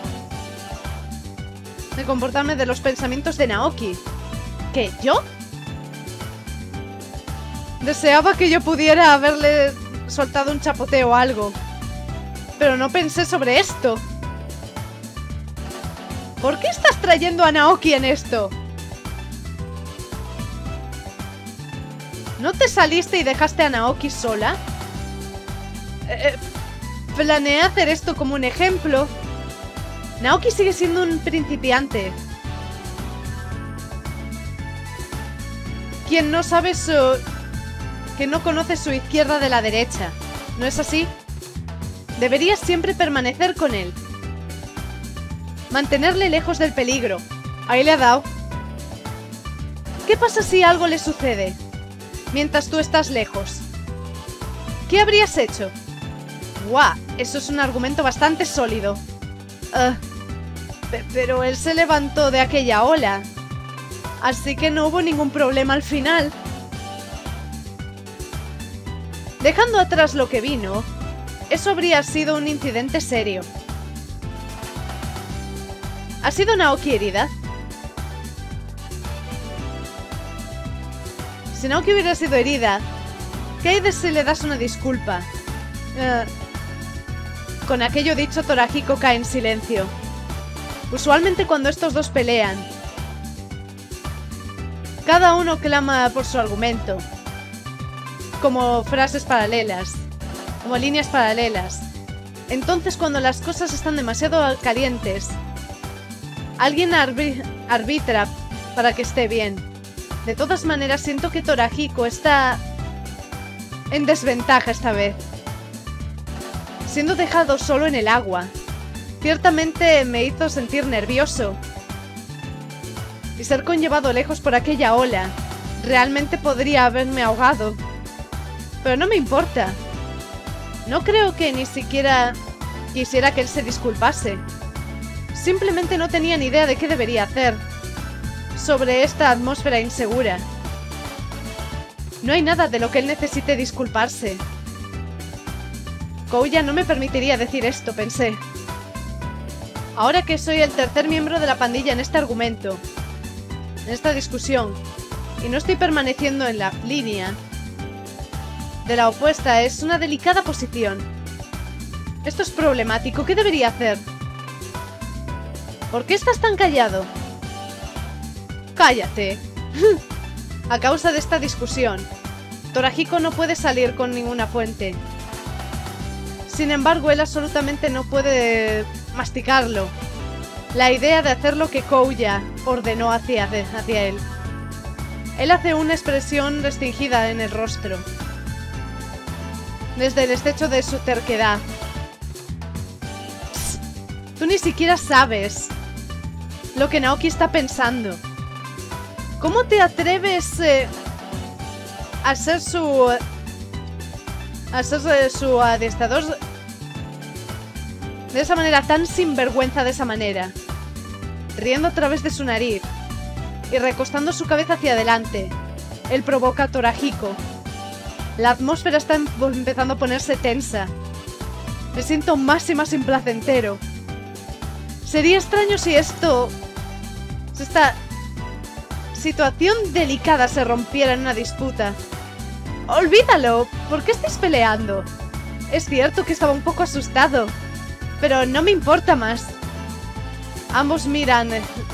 De comportarme de los pensamientos de Naoki. ¿Qué? ¿Yo? Deseaba que yo pudiera haberle soltado un chapoteo o algo. Pero no pensé sobre esto. ¿Por qué estás trayendo a Naoki en esto? ¿No te saliste y dejaste a Naoki sola? Eh, planeé hacer esto como un ejemplo. Naoki sigue siendo un principiante. Quien no sabe su... que no conoce su izquierda de la derecha. ¿No es así? Deberías siempre permanecer con él. Mantenerle lejos del peligro. Ahí le ha dado. ¿Qué pasa si algo le sucede? Mientras tú estás lejos. ¿Qué habrías hecho? ¡Guau! Eso es un argumento bastante sólido. Uh, pe- pero él se levantó de aquella ola. Así que no hubo ningún problema al final. Dejando atrás lo que vino, eso habría sido un incidente serio. ¿Ha sido Naoki herida? Si Naoki hubiera sido herida, ¿qué hay de si le das una disculpa? Eh, con aquello dicho, Torahiko cae en silencio. Usualmente cuando estos dos pelean, cada uno clama por su argumento, como frases paralelas, como líneas paralelas. Entonces, cuando las cosas están demasiado calientes, alguien arbi- arbitra para que esté bien. De todas maneras, siento que Torahiko está en desventaja esta vez. Siendo dejado solo en el agua, ciertamente me hizo sentir nervioso. Y ser conllevado lejos por aquella ola, realmente podría haberme ahogado. Pero no me importa. No creo que ni siquiera quisiera que él se disculpase. Simplemente no tenía ni idea de qué debería hacer sobre esta atmósfera insegura. No hay nada de lo que él necesite disculparse. Kouya no me permitiría decir esto, pensé. Ahora que soy el tercer miembro de la pandilla en este argumento, en esta discusión, y no estoy permaneciendo en la línea de la opuesta, es una delicada posición. Esto es problemático. ¿Qué debería hacer? ¿Por qué estás tan callado? ¡Cállate! A causa de esta discusión, Torahiko no puede salir con ninguna fuente. Sin embargo, él absolutamente no puede masticarlo. La idea de hacer lo que Kouya ordenó hacia, hacia él. Él hace una expresión restringida en el rostro, desde el estrecho de su terquedad. Psst, tú ni siquiera sabes lo que Naoki está pensando. ¿Cómo te atreves eh, a ser su... a ser eh, su adiestrador de esa manera, tan sinvergüenza de esa manera? Riendo a través de su nariz y recostando su cabeza hacia adelante, él provoca a Torahiko. La atmósfera está empezando a ponerse tensa. Me siento más y más implacentero. Sería extraño si esto... se está... situación delicada se rompiera en una disputa. ¡Olvídalo! ¿Por qué estáis peleando? Es cierto que estaba un poco asustado, pero no me importa más. Ambos miran,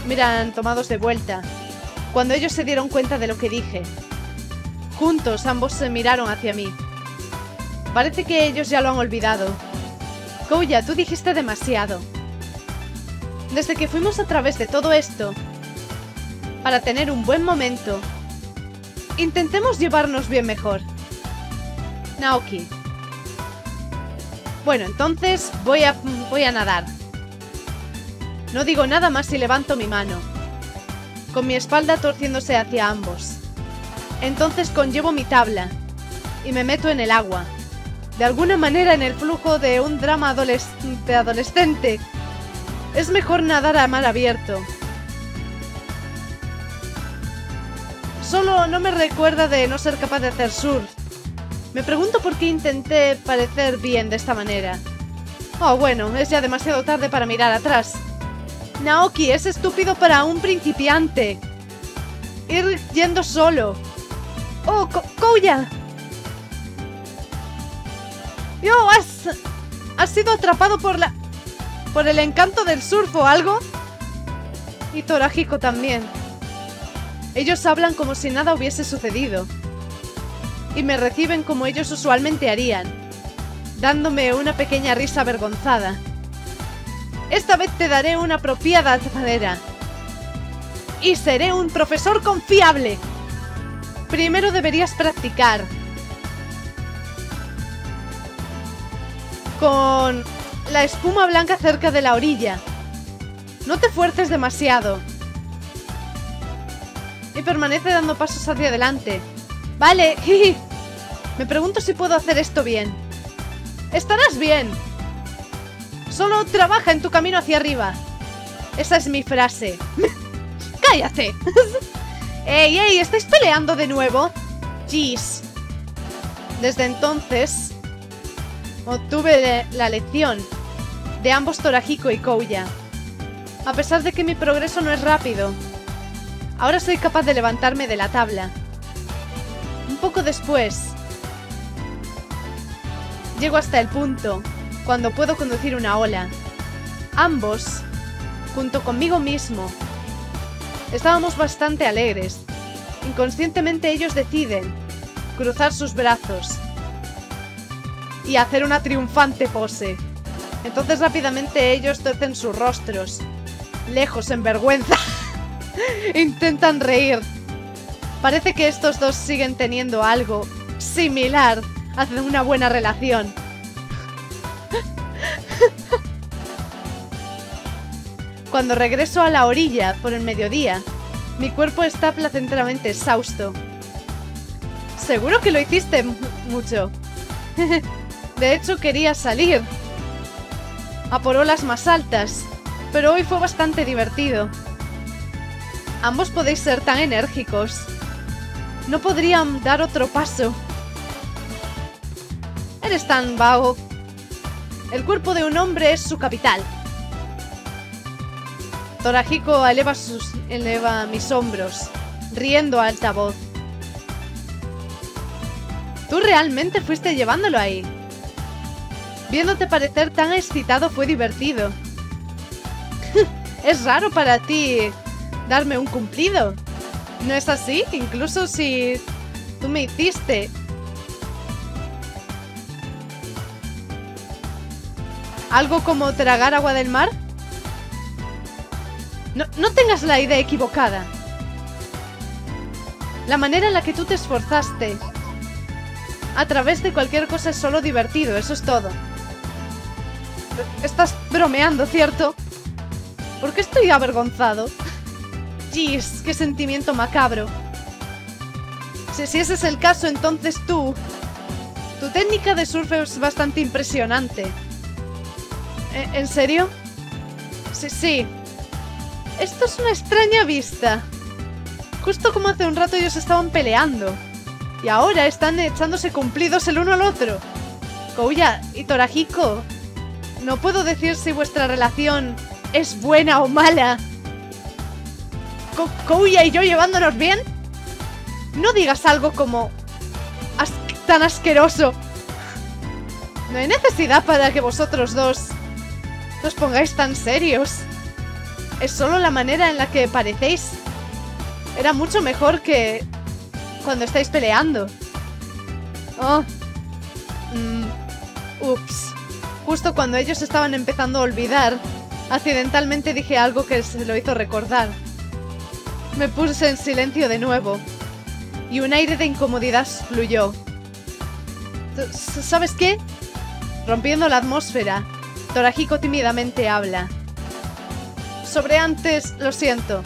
miran tomados de vuelta, cuando ellos se dieron cuenta de lo que dije. Juntos ambos se miraron hacia mí. Parece que ellos ya lo han olvidado. Kouya, tú dijiste demasiado. Desde que fuimos a través de todo esto... para tener un buen momento, intentemos llevarnos bien mejor. Naoki. Bueno, entonces voy a, voy a nadar. No digo nada más y levanto mi mano, con mi espalda torciéndose hacia ambos. Entonces conllevo mi tabla y me meto en el agua. De alguna manera, en el flujo de un drama adoles- de adolescente, es mejor nadar a mar abierto. Solo no me recuerda de no ser capaz de hacer surf. Me pregunto por qué intenté parecer bien de esta manera. Oh, bueno, es ya demasiado tarde para mirar atrás. Naoki, es estúpido para un principiante. Ir yendo solo. Oh, Kouya. Yo, has... has sido atrapado por la... por el encanto del surf o algo. Y Torahiko también. Ellos hablan como si nada hubiese sucedido. Y me reciben como ellos usualmente harían, dándome una pequeña risa avergonzada. Esta vez te daré una apropiada tapadera. Y seré un profesor confiable. Primero deberías practicar. Con la espuma blanca cerca de la orilla. No te fuerces demasiado. Y permanece dando pasos hacia adelante. Vale, jiji. Me pregunto si puedo hacer esto bien. ¡Estarás bien! Solo trabaja en tu camino hacia arriba. Esa es mi frase. ¡Cállate! ¡Ey, ey! ¿Estáis peleando de nuevo? ¡Jeez! Desde entonces, obtuve la lección de ambos Torahiko y Kouya. A pesar de que mi progreso no es rápido, ahora soy capaz de levantarme de la tabla. Un poco después, llego hasta el punto cuando puedo conducir una ola. Ambos, junto conmigo mismo, estábamos bastante alegres. Inconscientemente ellos deciden cruzar sus brazos y hacer una triunfante pose. Entonces rápidamente ellos torcen sus rostros, lejos en vergüenza. Intentan reír. Parece que estos dos siguen teniendo algo similar. Hacen una buena relación. Cuando regreso a la orilla por el mediodía, mi cuerpo está placenteramente exhausto. Seguro que lo hiciste mucho. De hecho, quería salir a por olas más altas, pero hoy fue bastante divertido. Ambos podéis ser tan enérgicos. No podrían dar otro paso. Eres tan vago. El cuerpo de un hombre es su capital. Torahiko eleva, sus, eleva mis hombros, riendo a alta voz. Tú realmente fuiste llevándolo ahí. Viéndote parecer tan excitado fue divertido. Es raro para ti darme un cumplido. ¿No es así? Incluso si tú me hiciste. ¿Algo como tragar agua del mar? No, no tengas la idea equivocada. La manera en la que tú te esforzaste a través de cualquier cosa es solo divertido, eso es todo. Estás bromeando, ¿cierto? ¿Por qué estoy avergonzado? Jeez, qué sentimiento macabro. Si, si ese es el caso, entonces tú... tu técnica de surf es bastante impresionante. ¿En serio? Sí, sí. Esto es una extraña vista. Justo como hace un rato ellos estaban peleando. Y ahora están echándose cumplidos el uno al otro. Kouya y Torahiko. No puedo decir si vuestra relación es buena o mala. ¿Ko- Kouya y yo llevándonos bien? No digas algo como... As- tan asqueroso. No hay necesidad para que vosotros dos... no os pongáis tan serios. Es solo la manera en la que parecéis. Era mucho mejor que cuando estáis peleando. Oh. Mm. Ups. Justo cuando ellos estaban empezando a olvidar, accidentalmente dije algo que se lo hizo recordar. Me puse en silencio de nuevo. Y un aire de incomodidad fluyó. ¿Sabes qué? Rompiendo la atmósfera, Torahiko tímidamente habla. Sobre antes, lo siento.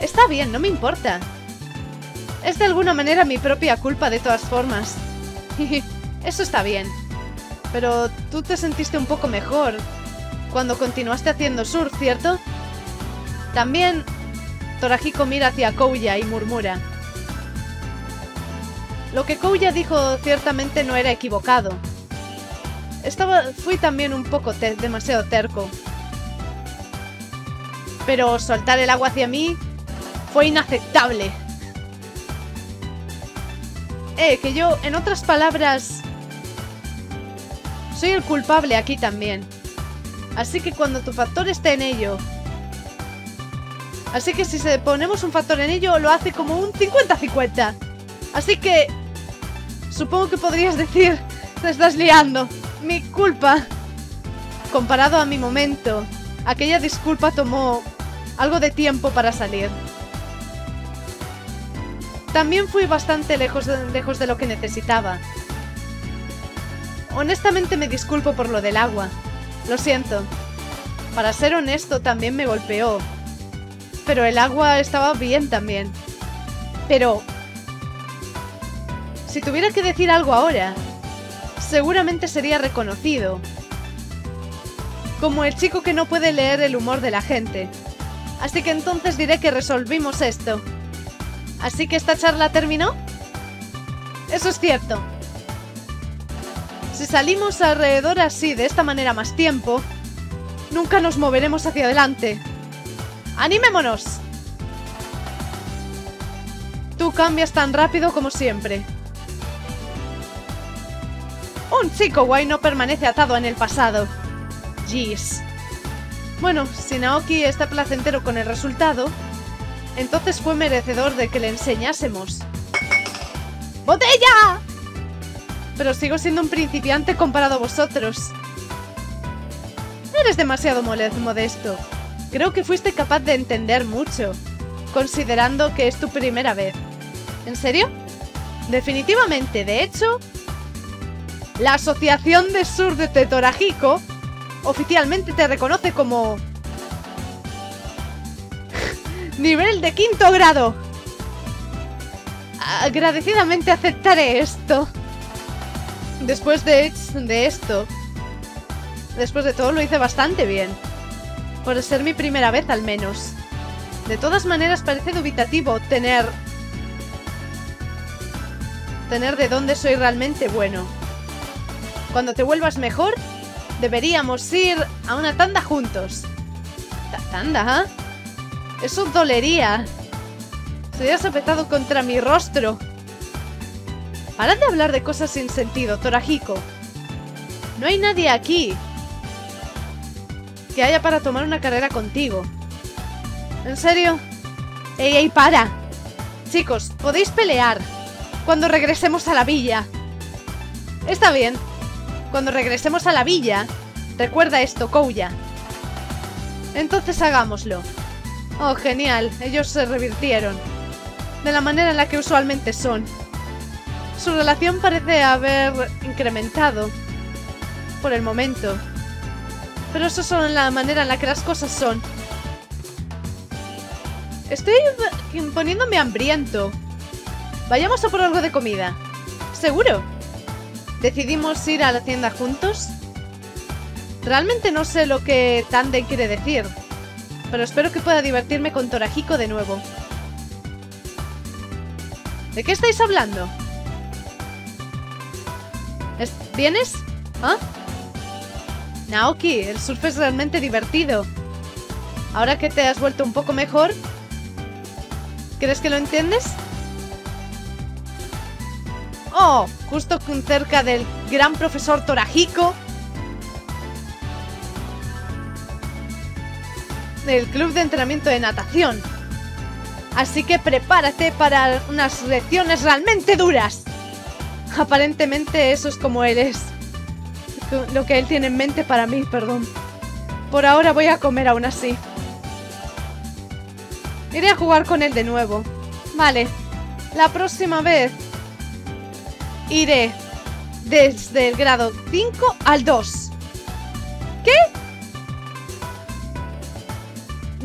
Está bien, no me importa. Es de alguna manera mi propia culpa de todas formas. Eso está bien. Pero tú te sentiste un poco mejor cuando continuaste haciendo surf, ¿cierto? También Torahiko mira hacia Kouya y murmura. Lo que Kouya dijo ciertamente no era equivocado. Estaba, fui también un poco te- demasiado terco. Pero soltar el agua hacia mí fue inaceptable. Eh, que yo, en otras palabras, soy el culpable aquí también. Así que cuando tu factor esté en ello... Así que si se ponemos un factor en ello, lo hace como un cincuenta cincuenta. Así que... Supongo que podrías decir... Te estás liando. Mi culpa. Comparado a mi momento, aquella disculpa tomó algo de tiempo para salir. También fui bastante lejos de, lejos de lo que necesitaba. Honestamente me disculpo por lo del agua. Lo siento. Para ser honesto, también me golpeó. Pero el agua estaba bien también. Pero... Si tuviera que decir algo ahora, seguramente sería reconocido. Como el chico que no puede leer el humor de la gente. Así que entonces diré que resolvimos esto. ¿Así que esta charla terminó? Eso es cierto. Si salimos alrededor así, de esta manera más tiempo, nunca nos moveremos hacia adelante. ¡Animémonos! Tú cambias tan rápido como siempre. Un chico guay no permanece atado en el pasado. Jeez. Bueno, si Naoki está placentero con el resultado, entonces fue merecedor de que le enseñásemos. ¡Botella! Pero sigo siendo un principiante comparado a vosotros. Eres demasiado modesto. Creo que fuiste capaz de entender mucho, considerando que es tu primera vez. ¿En serio? Definitivamente, de hecho... La Asociación de Sur de Torahiko oficialmente te reconoce como... ¡Nivel de quinto grado! Agradecidamente aceptaré esto. Después de, de esto... Después de todo lo hice bastante bien. Por ser mi primera vez al menos. De todas maneras parece dubitativo tener... Tener de dónde soy realmente bueno. Cuando te vuelvas mejor, deberíamos ir a una tanda juntos. ¿Tanda? ¿Eh? Eso dolería. Se hubieras apretado contra mi rostro. Parad de hablar de cosas sin sentido, Torahiko. No hay nadie aquí que haya para tomar una carrera contigo. ¿En serio? ¡Ey, ey, para! Chicos, podéis pelear cuando regresemos a la villa. Está bien. Cuando regresemos a la villa, recuerda esto, Kouya. Entonces hagámoslo. Oh, genial, ellos se revirtieron. De la manera en la que usualmente son. Su relación parece haber incrementado. Por el momento. Pero eso son la manera en la que las cosas son. Estoy poniéndome hambriento. Vayamos a por algo de comida. ¿Seguro? ¿Decidimos ir a la tienda juntos? Realmente no sé lo que Tanden quiere decir. Pero espero que pueda divertirme con Torahiko de nuevo. ¿De qué estáis hablando? ¿Vienes? ¿Ah? Naoki, el surf es realmente divertido. Ahora que te has vuelto un poco mejor, ¿crees que lo entiendes? Oh, justo cerca del gran profesor Torahiko. Del club de entrenamiento de natación. Así que prepárate para unas lecciones realmente duras. Aparentemente eso es como él es. Lo que él tiene en mente para mí, perdón. Por ahora voy a comer aún así. Iré a jugar con él de nuevo. Vale. La próxima vez iré desde el grado cinco al dos. ¿Qué?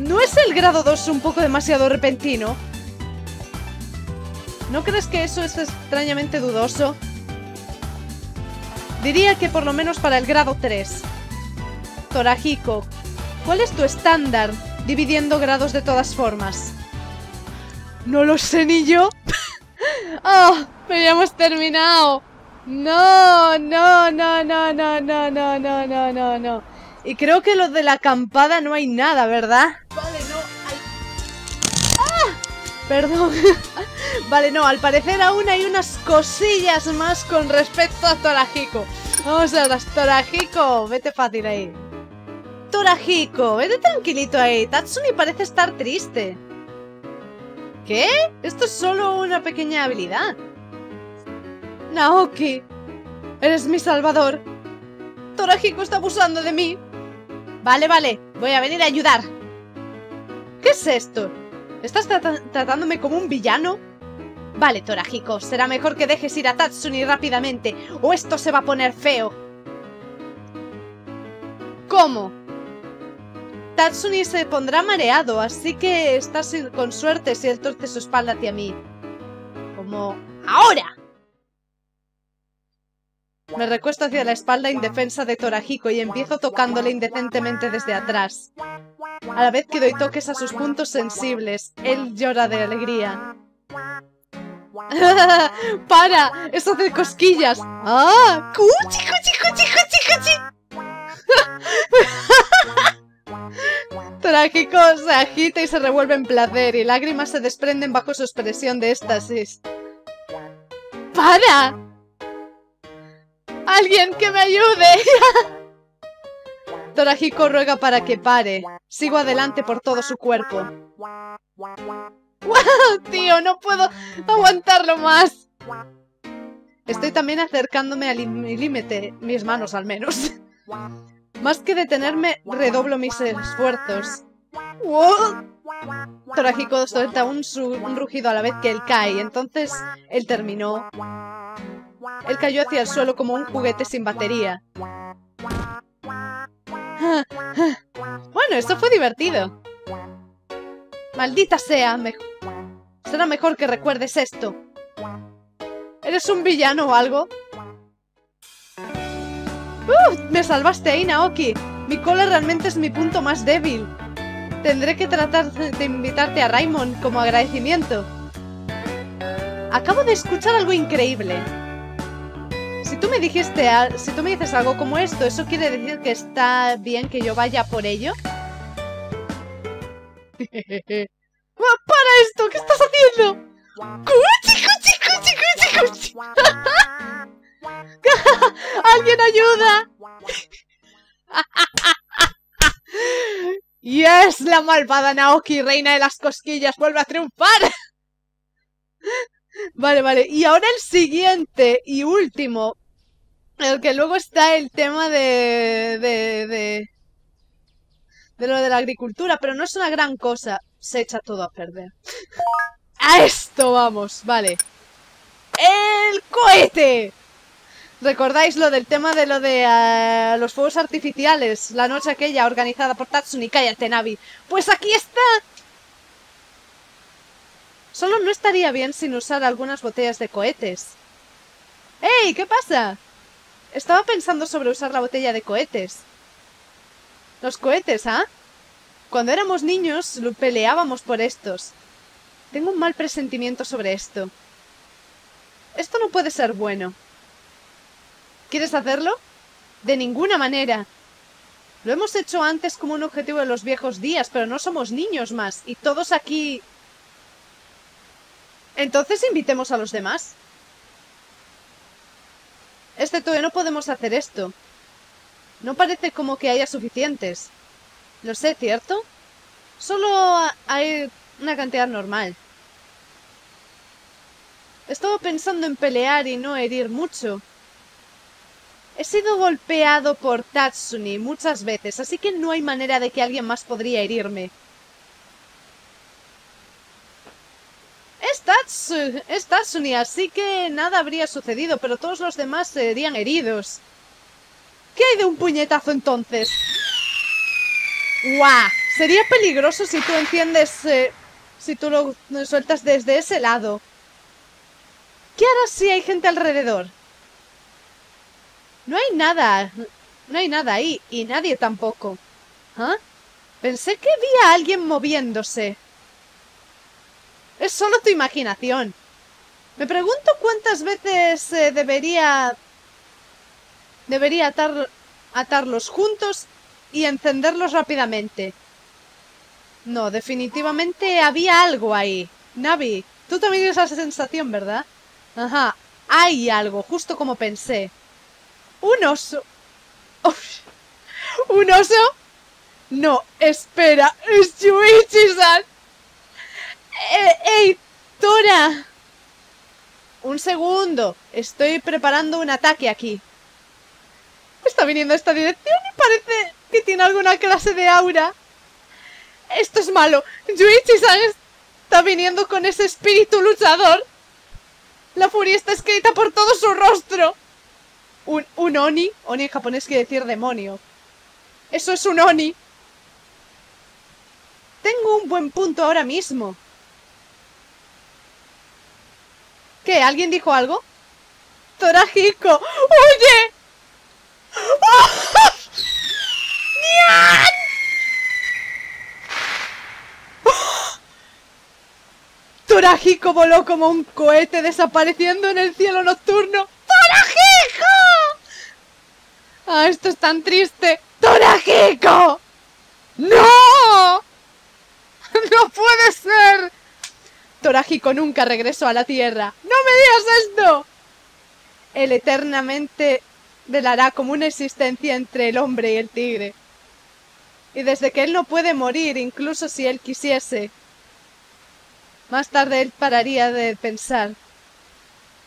¿No es el grado dos un poco demasiado repentino? ¿No crees que eso es extrañamente dudoso? Diría que por lo menos para el grado tres. Torahiko, ¿cuál es tu estándar dividiendo grados de todas formas? No lo sé ni yo. ¡Oh! Pero ya hemos terminado. No, no, no, no, no, no, no, no, no, no, no. Y creo que lo de la acampada no hay nada, ¿verdad? Vale, no, hay... ¡Ah! Perdón. Vale, no, al parecer aún hay unas cosillas más con respecto a Torahiko. Vamos a las Torahiko, vete fácil ahí. Torahiko, vete tranquilito ahí. Tatsuni parece estar triste. ¿Qué? Esto es solo una pequeña habilidad. Naoki, eres mi salvador. Torahiko está abusando de mí. Vale, vale, voy a venir a ayudar. ¿Qué es esto? ¿Estás tra- tratándome como un villano? Vale, Torahiko, será mejor que dejes ir a Tatsuni rápidamente, o esto se va a poner feo. ¿Cómo? Tatsuni se pondrá mareado, así que estás con suerte si él torce su espalda hacia mí. Como... ¡ahora! Me recuesto hacia la espalda indefensa de Torahiko y empiezo tocándole indecentemente desde atrás. A la vez que doy toques a sus puntos sensibles, él llora de alegría. ¡Para! ¡Eso hace cosquillas! ¡Ah! ¡Cuchi, cuchi, cuchi, cuchi, cuchi! Torahiko se agita y se revuelve en placer y lágrimas se desprenden bajo su expresión de éxtasis. ¡Para! ¡Alguien que me ayude! Torahiko ruega para que pare. Sigo adelante por todo su cuerpo. ¡Wow, tío! ¡No puedo aguantarlo más! Estoy también acercándome al límite, mis manos al menos. Más que detenerme, redoblo mis esfuerzos. ¡Wow! Torahiko suelta un, un rugido a la vez que él cae, entonces él terminó. Él cayó hacia el suelo como un juguete sin batería. Bueno, esto fue divertido. Maldita sea, me... será mejor que recuerdes esto. ¿Eres un villano o algo? ¡Uf! Me salvaste ahí, Naoki. Mi cola realmente es mi punto más débil. Tendré que tratar de invitarte a Raymond como agradecimiento. Acabo de escuchar algo increíble. Si tú me dijiste, si tú me dices algo como esto, ¿eso quiere decir que está bien que yo vaya por ello? ¡Para esto! ¿Qué estás haciendo? ¡Cuchi, cuchi, cuchi, cuchi, cuchi! ¡Alguien ayuda! ¡Yes! La malvada Naoki, reina de las cosquillas, vuelve a triunfar. Vale, vale. Y ahora el siguiente y último. El que luego está el tema de... De... De, de lo de la agricultura. Pero no es una gran cosa. Se echa todo a perder. ¡A esto vamos! Vale. ¡El cohete! ¿Recordáis lo del tema de lo de uh, los fuegos artificiales? La noche aquella organizada por Tatsuni. ¡Cállate, Navi! ¡Pues aquí está! Solo no estaría bien sin usar algunas botellas de cohetes. ¡Ey! ¿Qué pasa? Estaba pensando sobre usar la botella de cohetes. Los cohetes, ¿ah? Cuando éramos niños, peleábamos por estos. Tengo un mal presentimiento sobre esto. Esto no puede ser bueno. ¿Quieres hacerlo? De ninguna manera. Lo hemos hecho antes como un objetivo de los viejos días, pero no somos niños más. Y todos aquí... Entonces invitemos a los demás. Este todavía no podemos hacer esto. No parece como que haya suficientes. Lo sé, ¿cierto? Solo hay una cantidad normal. Estaba pensando en pelear y no herir mucho. He sido golpeado por Tatsuni muchas veces, así que no hay manera de que alguien más podría herirme. Es Tatsuni, así que nada habría sucedido, pero todos los demás serían heridos. ¿Qué hay de un puñetazo entonces? ¡Guau! Sería peligroso si tú enciendes... Eh, si tú lo sueltas desde ese lado. ¿Qué harás si hay gente alrededor? No hay nada. No hay nada ahí, y nadie tampoco. ¿Ah? Pensé que vi a alguien moviéndose. Es solo tu imaginación. Me pregunto cuántas veces eh, debería... Debería atar, atarlos juntos y encenderlos rápidamente. No, definitivamente había algo ahí. Navi, tú también tienes esa sensación, ¿verdad? Ajá, hay algo, justo como pensé. ¿Un oso? Uf. ¿Un oso? No, espera, es Yuichi-san. Eh, ¡Ey, Tora! Un segundo, estoy preparando un ataque aquí. Está viniendo a esta dirección y parece que tiene alguna clase de aura. Esto es malo. Yuichi-san está viniendo con ese espíritu luchador. La furia está escrita por todo su rostro. Un, un oni. Oni en japonés quiere decir demonio. Eso es un oni. Tengo un buen punto ahora mismo. ¿Qué? ¿Alguien dijo algo? ¡Torahiko! ¡Oye! ¡Oh! ¡Nian! ¡Oh! Torahiko voló como un cohete desapareciendo en el cielo nocturno. ¡Torahiko! ¡Ah, esto es tan triste! ¡Torahiko! ¡No! ¡No puede ser! Torahiko nunca regresó a la Tierra. ¡No me digas esto! Él eternamente velará como una existencia entre el hombre y el tigre. Y desde que él no puede morir, incluso si él quisiese, más tarde él pararía de pensar.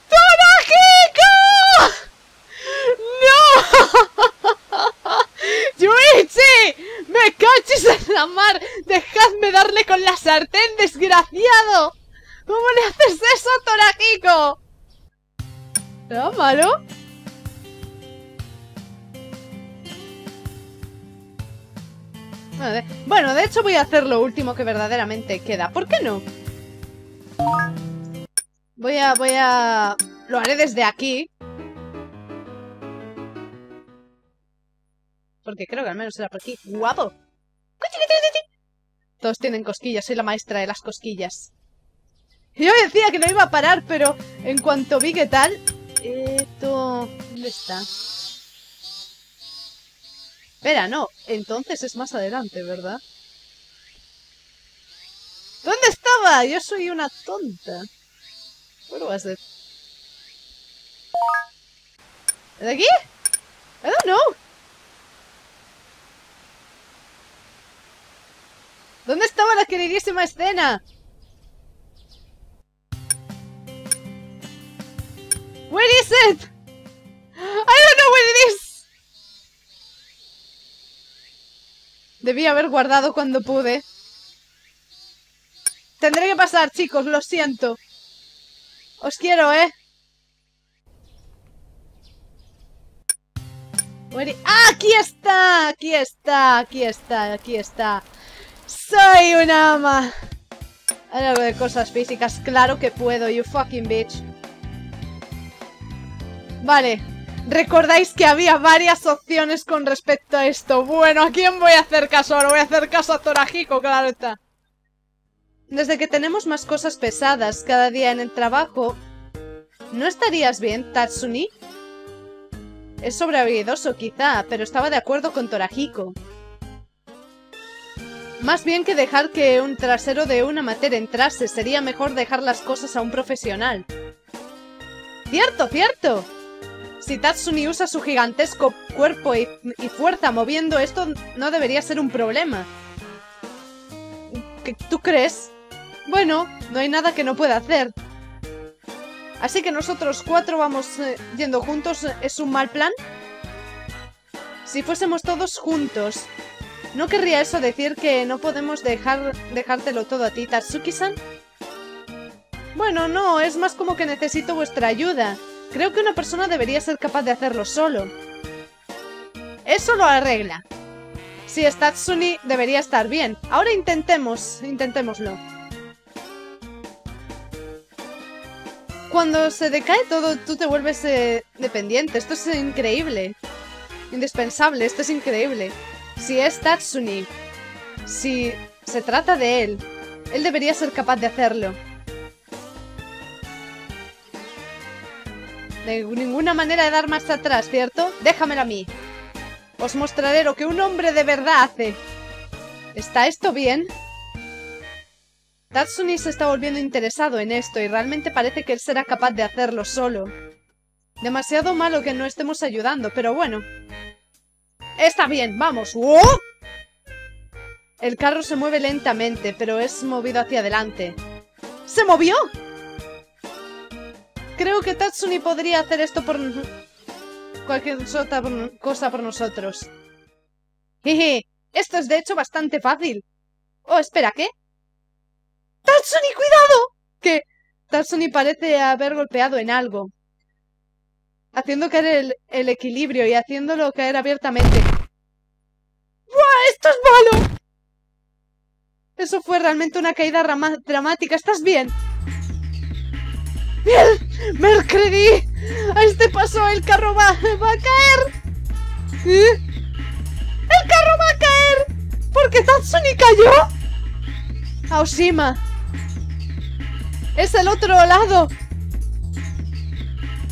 ¡Torahiko! ¡No! ¡Yuichi! ¡Me cachis en la mar! ¡Dejadme darle con la sartén, desgraciado! ¿Cómo le haces eso, Torahiko? ¿Era malo? Bueno de, bueno, de hecho voy a hacer lo último que verdaderamente queda. ¿Por qué no? Voy a... voy a... Lo haré desde aquí. Porque creo que al menos era por aquí. ¡Guapo! Todos tienen cosquillas. Soy la maestra de las cosquillas. Yo decía que no iba a parar, pero en cuanto vi que tal... Esto... ¿Dónde está? Espera, no. Entonces es más adelante, ¿verdad? ¿Dónde estaba? Yo soy una tonta. ¿Qué va a ser? ¿De aquí? I don't know. ¿Dónde estaba la queridísima escena? Where is it? I don't know where it is. Debí haber guardado cuando pude. Tendré que pasar, chicos, lo siento. Os quiero, ¿eh? Where is... ¡Ah, aquí está! Aquí está, aquí está, aquí está. Soy una ama. Hay algo de cosas físicas. Claro que puedo, you fucking bitch. Vale, recordáis que había varias opciones con respecto a esto. Bueno, ¿a quién voy a hacer caso ahora? Voy a hacer caso a Torahiko, claro está. Desde que tenemos más cosas pesadas cada día en el trabajo, ¿no estarías bien, Tatsuni? Es sobrehabidoso quizá, pero estaba de acuerdo con Torahiko. Más bien que dejar que un trasero de una materia entrase, sería mejor dejar las cosas a un profesional. ¡Cierto, cierto! Si Tatsuni usa su gigantesco cuerpo y, y fuerza moviendo esto, no debería ser un problema. ¿Qué, ¿Tú crees? Bueno, no hay nada que no pueda hacer. Así que nosotros cuatro vamos eh, yendo juntos, ¿es un mal plan? Si fuésemos todos juntos, ¿no querría eso decir que no podemos dejar dejártelo todo a ti, Tatsuki-san? Bueno, no, es más como que necesito vuestra ayuda. Creo que una persona debería ser capaz de hacerlo solo. Eso lo arregla. Si es Tatsuni, debería estar bien. Ahora intentemos, intentémoslo. Cuando se decae todo, tú te vuelves eh, dependiente. Esto es increíble. Indispensable, esto es increíble. Si es Tatsuni, si se trata de él, él debería ser capaz de hacerlo. De ninguna manera de dar más atrás, ¿cierto? Déjamelo a mí. Os mostraré lo que un hombre de verdad hace. ¿Está esto bien? Tatsuni se está volviendo interesado en esto y realmente parece que él será capaz de hacerlo solo. Demasiado malo que no estemos ayudando, pero bueno. ¡Está bien! ¡Vamos! ¡Oh! El carro se mueve lentamente, pero es movido hacia adelante. ¡Se movió! Creo que Tatsuni podría hacer esto por... cualquier cosa por nosotros. ¡Jeje! Esto es de hecho bastante fácil. Oh, espera, ¿qué? ¡Tatsuni, cuidado! ¿Qué? Tatsuni parece haber golpeado en algo, haciendo caer el, el equilibrio y haciéndolo caer abiertamente. ¡Buah! ¡Esto es malo! Eso fue realmente una caída dramática. ¿Estás bien? ¡Bien! ¡Me creí! ¡A este paso el carro va, va a caer! ¿Eh? ¡El carro va a caer! ¡Porque Tatsuni cayó! ¡Aoshima! ¡Es el otro lado!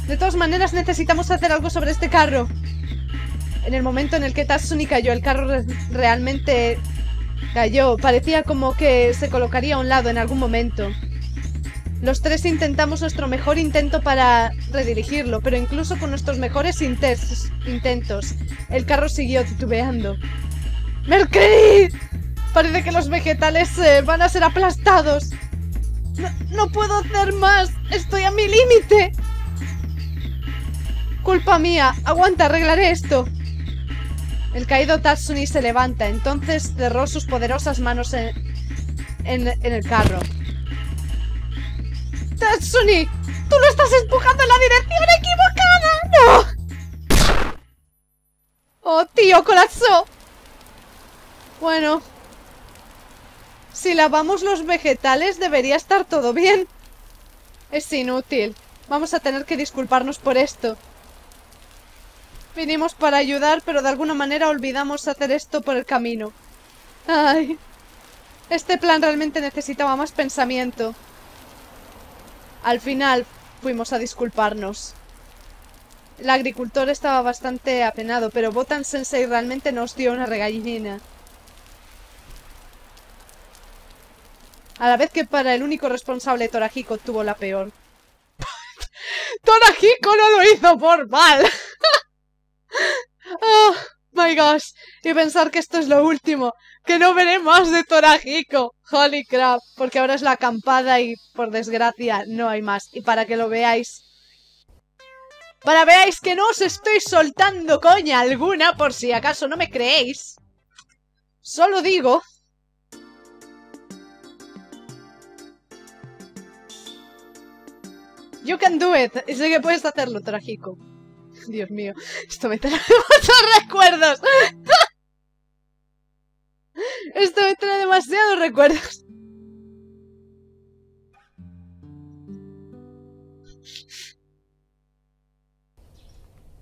De todas maneras necesitamos hacer algo sobre este carro. En el momento en el que Tatsuni cayó, el carro re realmente cayó. Parecía como que se colocaría a un lado en algún momento. Los tres intentamos nuestro mejor intento para redirigirlo, pero incluso con nuestros mejores intentos, el carro siguió titubeando. ¡Mercury! Parece que los vegetales eh, van a ser aplastados. No, no puedo hacer más. Estoy a mi límite. Culpa mía. Aguanta, arreglaré esto. El caído Tatsuni se levanta, entonces cerró sus poderosas manos en, en, en el carro. ¡Tatsuni! ¡Tú lo estás empujando en la dirección equivocada! ¡No! ¡Oh, tío, colapsó! Bueno... si lavamos los vegetales debería estar todo bien. Es inútil. Vamos a tener que disculparnos por esto. Vinimos para ayudar, pero de alguna manera olvidamos hacer esto por el camino. Ay... este plan realmente necesitaba más pensamiento. Al final fuimos a disculparnos. El agricultor estaba bastante apenado, pero Botan-sensei realmente nos dio una regañina. A la vez que para el único responsable, Torahiko, tuvo la peor. ¡Torahiko no lo hizo por mal! ¡Oh, my gosh! Y pensar que esto es lo último. ¡Que no veré más de Torahiko! ¡Holy crap! Porque ahora es la acampada y, por desgracia, no hay más. Y para que lo veáis... para veáis que no os estoy soltando coña alguna, por si acaso no me creéis. Solo digo... You can do it. Y sé que puedes hacerlo, Torahiko. Dios mío. Esto me trae muchos recuerdos. Esto me trae demasiados recuerdos.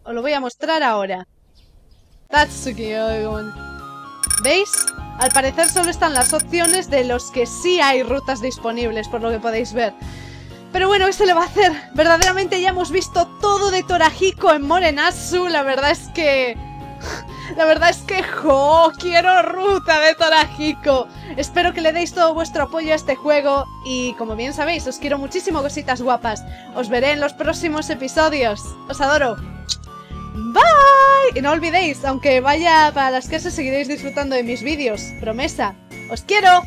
Os lo voy a mostrar ahora. Tatsuki. ¿Veis? Al parecer solo están las opciones de los que sí hay rutas disponibles, por lo que podéis ver. Pero bueno, ¿qué se le va a hacer? Verdaderamente ya hemos visto todo de Torahiko en Morenatsu. La verdad es que... La verdad es que, jo, quiero ruta de Torahiko. Espero que le deis todo vuestro apoyo a este juego y, como bien sabéis, os quiero muchísimo, cositas guapas. Os veré en los próximos episodios. Os adoro. Bye. Y no olvidéis, aunque vaya para las casas, seguiréis disfrutando de mis vídeos. Promesa. Os quiero.